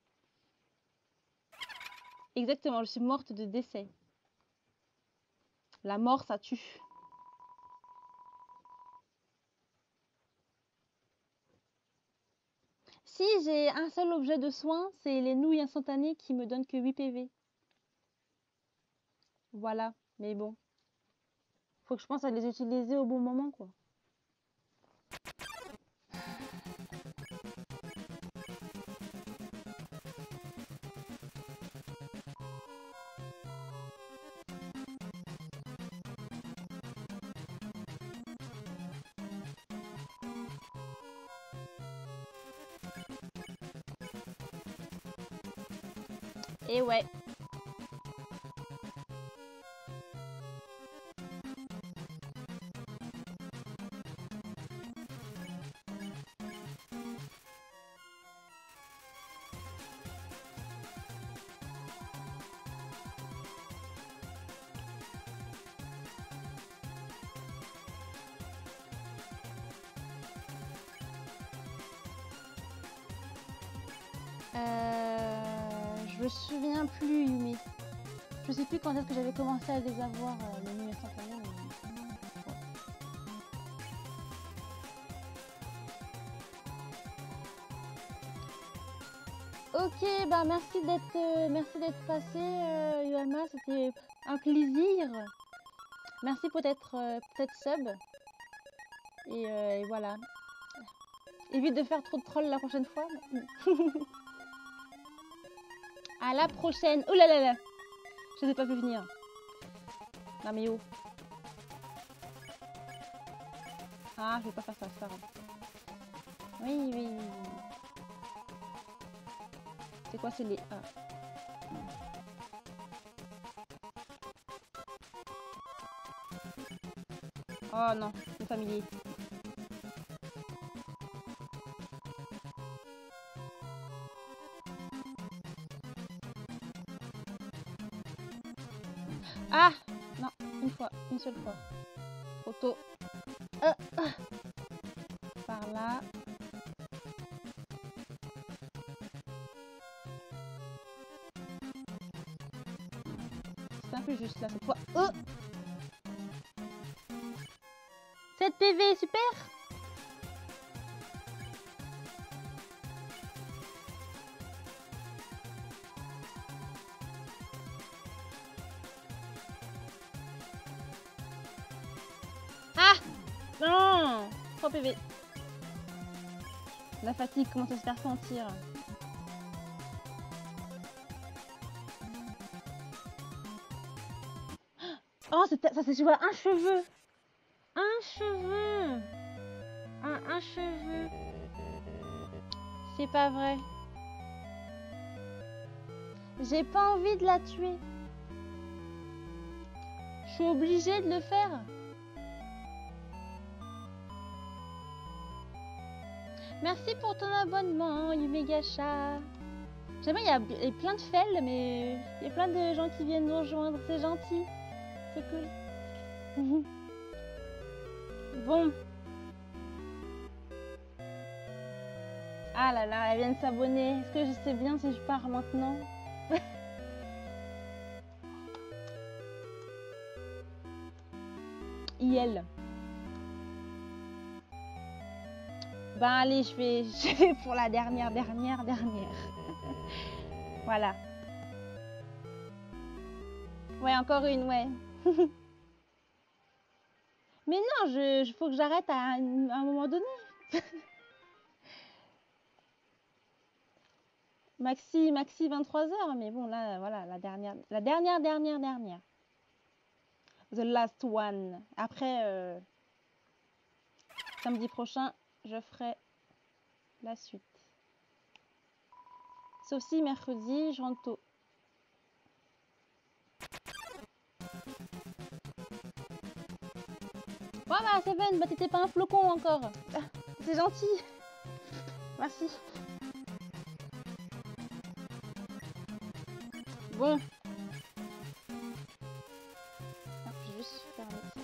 Exactement, je suis morte de décès. La mort, ça tue. Si, j'ai un seul objet de soin, c'est les nouilles instantanées qui me donnent que huit P V. Voilà, mais bon. Faut que je pense à les utiliser au bon moment, quoi. Et ouais. Depuis quand est-ce que j'avais commencé à les avoir euh, les nouilles instantanées, mais... ouais. Ok, bah merci d'être euh, merci d'être passé, euh, Oyama, c'était un plaisir. Merci pour être euh, peut-être sub. Et, euh, et voilà. Évite de faire trop de trolls la prochaine fois. À la prochaine. Oh là là là. Je ne les ai pas vu venir. Non mais oh. Ah, je ne vais pas faire ça, ça. Oui, oui. C'est quoi, c'est les... Ah. Oh non, le familier. Ah! Non, une fois, une seule fois. Trop tôt. Euh, euh. Par là. C'est un peu juste là cette fois. Oh! sept P V, super! P V. La fatigue commence à se faire sentir. Oh Oh, ça c'est sur un cheveu. Un cheveu. Un, un cheveu. C'est pas vrai. J'ai pas envie de la tuer. Je suis obligée de le faire. Merci pour ton abonnement, Yumegacha. J'aime bien, il y, y a plein de fels, mais il y a plein de gens qui viennent nous rejoindre. C'est gentil. C'est cool. Bon. Ah là là, elle vient de s'abonner. Est-ce que je sais bien si je pars maintenant? I L. Ben allez, je vais, je vais pour la dernière, dernière, dernière. Voilà. Ouais, encore une, ouais. Mais non, je, je faut que j'arrête à, à un moment donné. Maxi, maxi vingt-trois heures, mais bon, là, voilà, la dernière, la dernière, dernière, dernière. The last one. Après, euh, samedi prochain, je ferai la suite. Sauf si mercredi, je rentre tôt. Ouais, bah, c'est Ben, bah, t'étais pas un flocon encore. Ah, c'est gentil. Merci. Bon. Ah, je vais juste faire avec ça.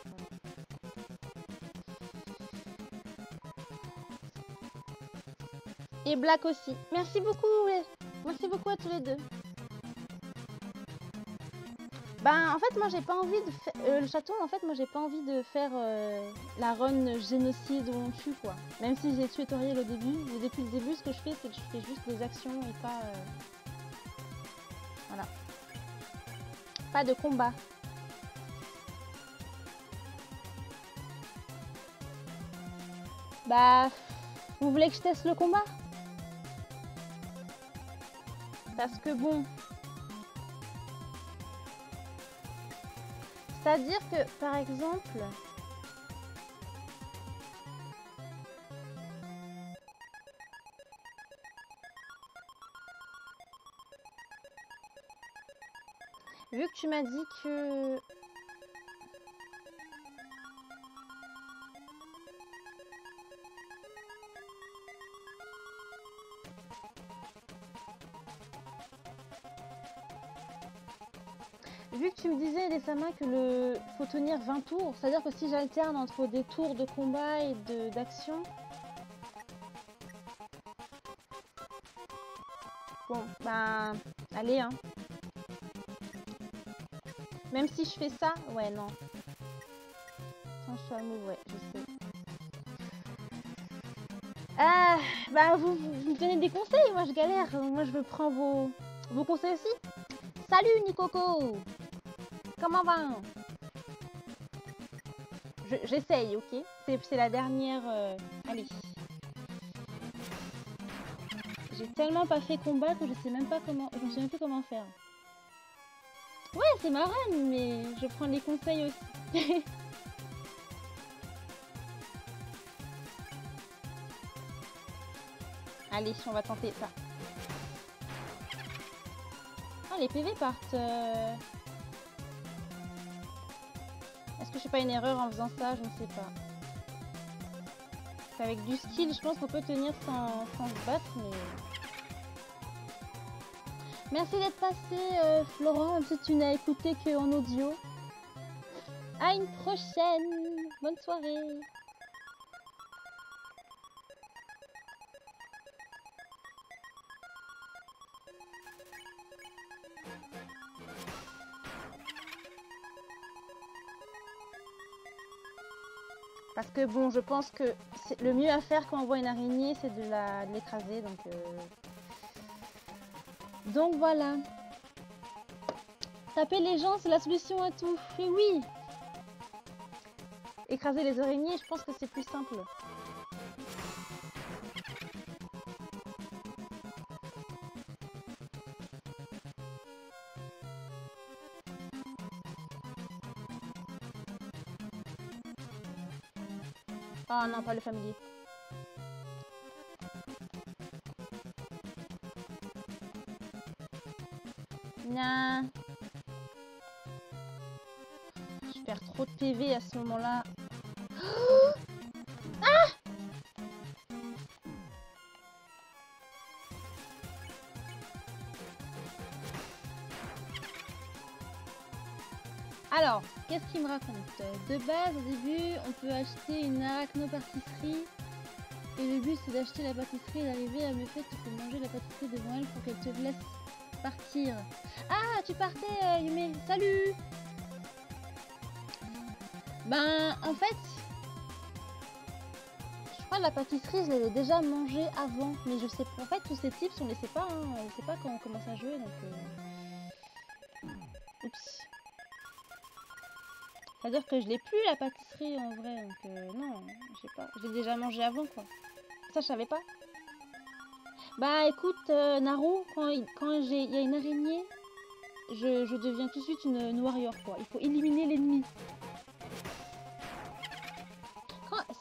Et Black aussi. Merci beaucoup, oui. Merci beaucoup à tous les deux. Ben en fait moi j'ai pas envie de faire euh, le chaton en fait moi j'ai pas envie de faire euh, la run génocide où on tue quoi. Même si j'ai tué Toriel au début, mais depuis le début ce que je fais c'est que je fais juste des actions et pas euh... voilà. Pas de combat. Bah vous voulez que je teste le combat? Parce que bon. C'est-à-dire que, par exemple, vu que tu m'as dit que... Vu que tu me disais, Adesama, que le faut tenir vingt tours, c'est-à-dire que si j'alterne entre des tours de combat et d'action... Bon, bah... Allez, hein. Même si je fais ça... Ouais, non. Sans choix, mais ouais, je sais. Ah, bah, vous, vous, vous me donnez des conseils, moi je galère. Moi, je veux prendre vos, vos conseils aussi. Salut, Nikoko! Comment va? J'essaye, je, ok? C'est la dernière... Euh... Allez. J'ai tellement pas fait combat que je sais même pas comment... Je ne sais même plus comment faire. Ouais, c'est marrant, mais je prends les conseils aussi. Allez, on va tenter ça. Ah, les P V partent... Euh... Je fais pas une erreur en faisant ça, je ne sais pas. Avec du skill, je pense qu'on peut tenir sans, sans se battre, mais... Merci d'être passé, euh, Florent, même si tu n'as écouté qu'en audio. À une prochaine. Bonne soirée. Parce que bon, je pense que le mieux à faire quand on voit une araignée, c'est de la de l'écraser, donc... Euh... Donc voilà. Taper les gens, c'est la solution à tout. Et oui! Écraser les araignées, je pense que c'est plus simple. Oh non, pas le familier. Non. Je perds trop de P V à ce moment-là. Ah! Alors, qu'est-ce qu'il me raconte? De base, au début, on peut acheter une arachno-pâtisserie. Et le but, c'est d'acheter la pâtisserie et d'arriver à me faire tu peux manger la pâtisserie devant elle pour qu'elle te laisse partir. Ah, tu partais, euh, Yume. Salut. Ben, en fait... Je crois que la pâtisserie, je l'avais déjà mangée avant. Mais je sais pas. En fait, tous ces tips, on les sait pas. Hein. On sait pas quand on commence à jouer, donc... Euh... Oups. C'est-à-dire que je l'ai plus la pâtisserie en vrai, donc euh, non, je sais pas. Je l'ai déjà mangé avant quoi. Ça je savais pas. Bah écoute, euh, Naru, quand il quand y a une araignée, je, je deviens tout de suite une, une warrior quoi. Il faut éliminer l'ennemi.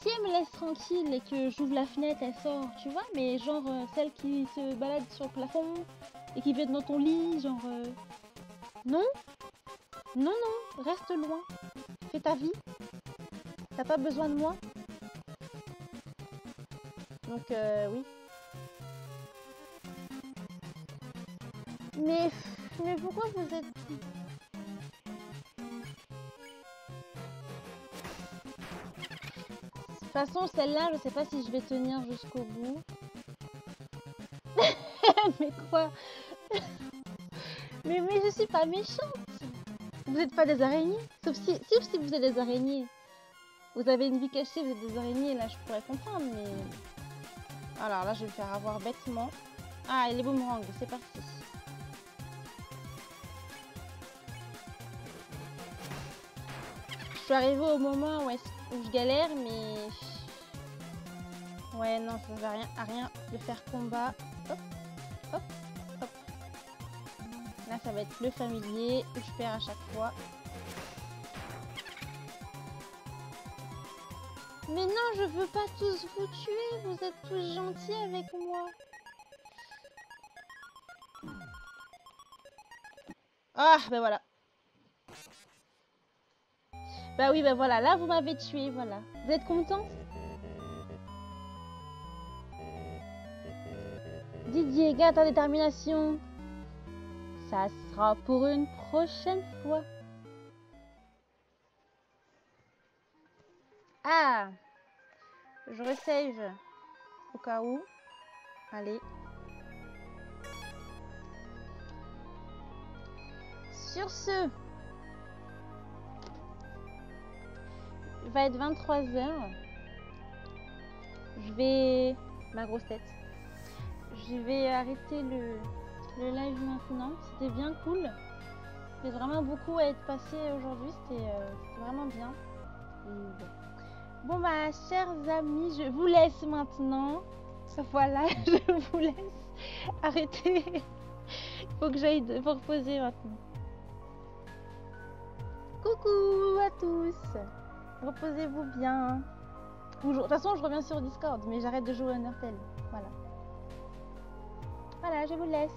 Si elle me laisse tranquille et que j'ouvre la fenêtre, elle sort, tu vois, mais genre euh, celle qui se balade sur le plafond et qui vient dans ton lit, genre... Euh... Non ? Non, non, reste loin. Fais ta vie. T'as pas besoin de moi. Donc, euh, oui. Mais, mais pourquoi vous êtes... De toute façon, celle-là, je sais pas si je vais tenir jusqu'au bout. Mais quoi? mais, mais je suis pas méchante. Vous n'êtes pas des araignées, sauf si, sauf si vous êtes des araignées. Vous avez une vie cachée, vous êtes des araignées, là je pourrais comprendre, mais... Alors là je vais me faire avoir bêtement. Ah, et les boomerangs, c'est parti. Je suis arrivée au moment où, où je galère, mais... Ouais, non, ça ne sert à rien, à rien de faire combat. Hop, hop. Là, ça va être le familier où je perds à chaque fois. Mais non, je veux pas tous vous tuer. Vous êtes tous gentils avec moi. Ah, ben voilà. Bah oui, ben voilà. Là, vous m'avez tué, voilà. Vous êtes contente? Didier, garde ta détermination. Ça sera pour une prochaine fois. Ah, je resave au cas où. Allez. Sur ce, il va être vingt-trois heures. Je vais... Ma grosse tête. Je vais arrêter le... le live maintenant, c'était bien cool. J'ai vraiment beaucoup à être passé aujourd'hui, c'était euh, vraiment bien. Bon bah chers amis, je vous laisse maintenant. Voilà, je vous laisse. Arrêtez. Faut que j'aille me reposer maintenant. Coucou à tous. Reposez-vous bien. De toute façon, je reviens sur Discord, mais j'arrête de jouer à Undertale. Voilà. Voilà, je vous laisse.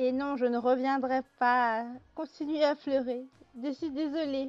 Et non, je ne reviendrai pas. Continuez à fleurer. Je suis désolée.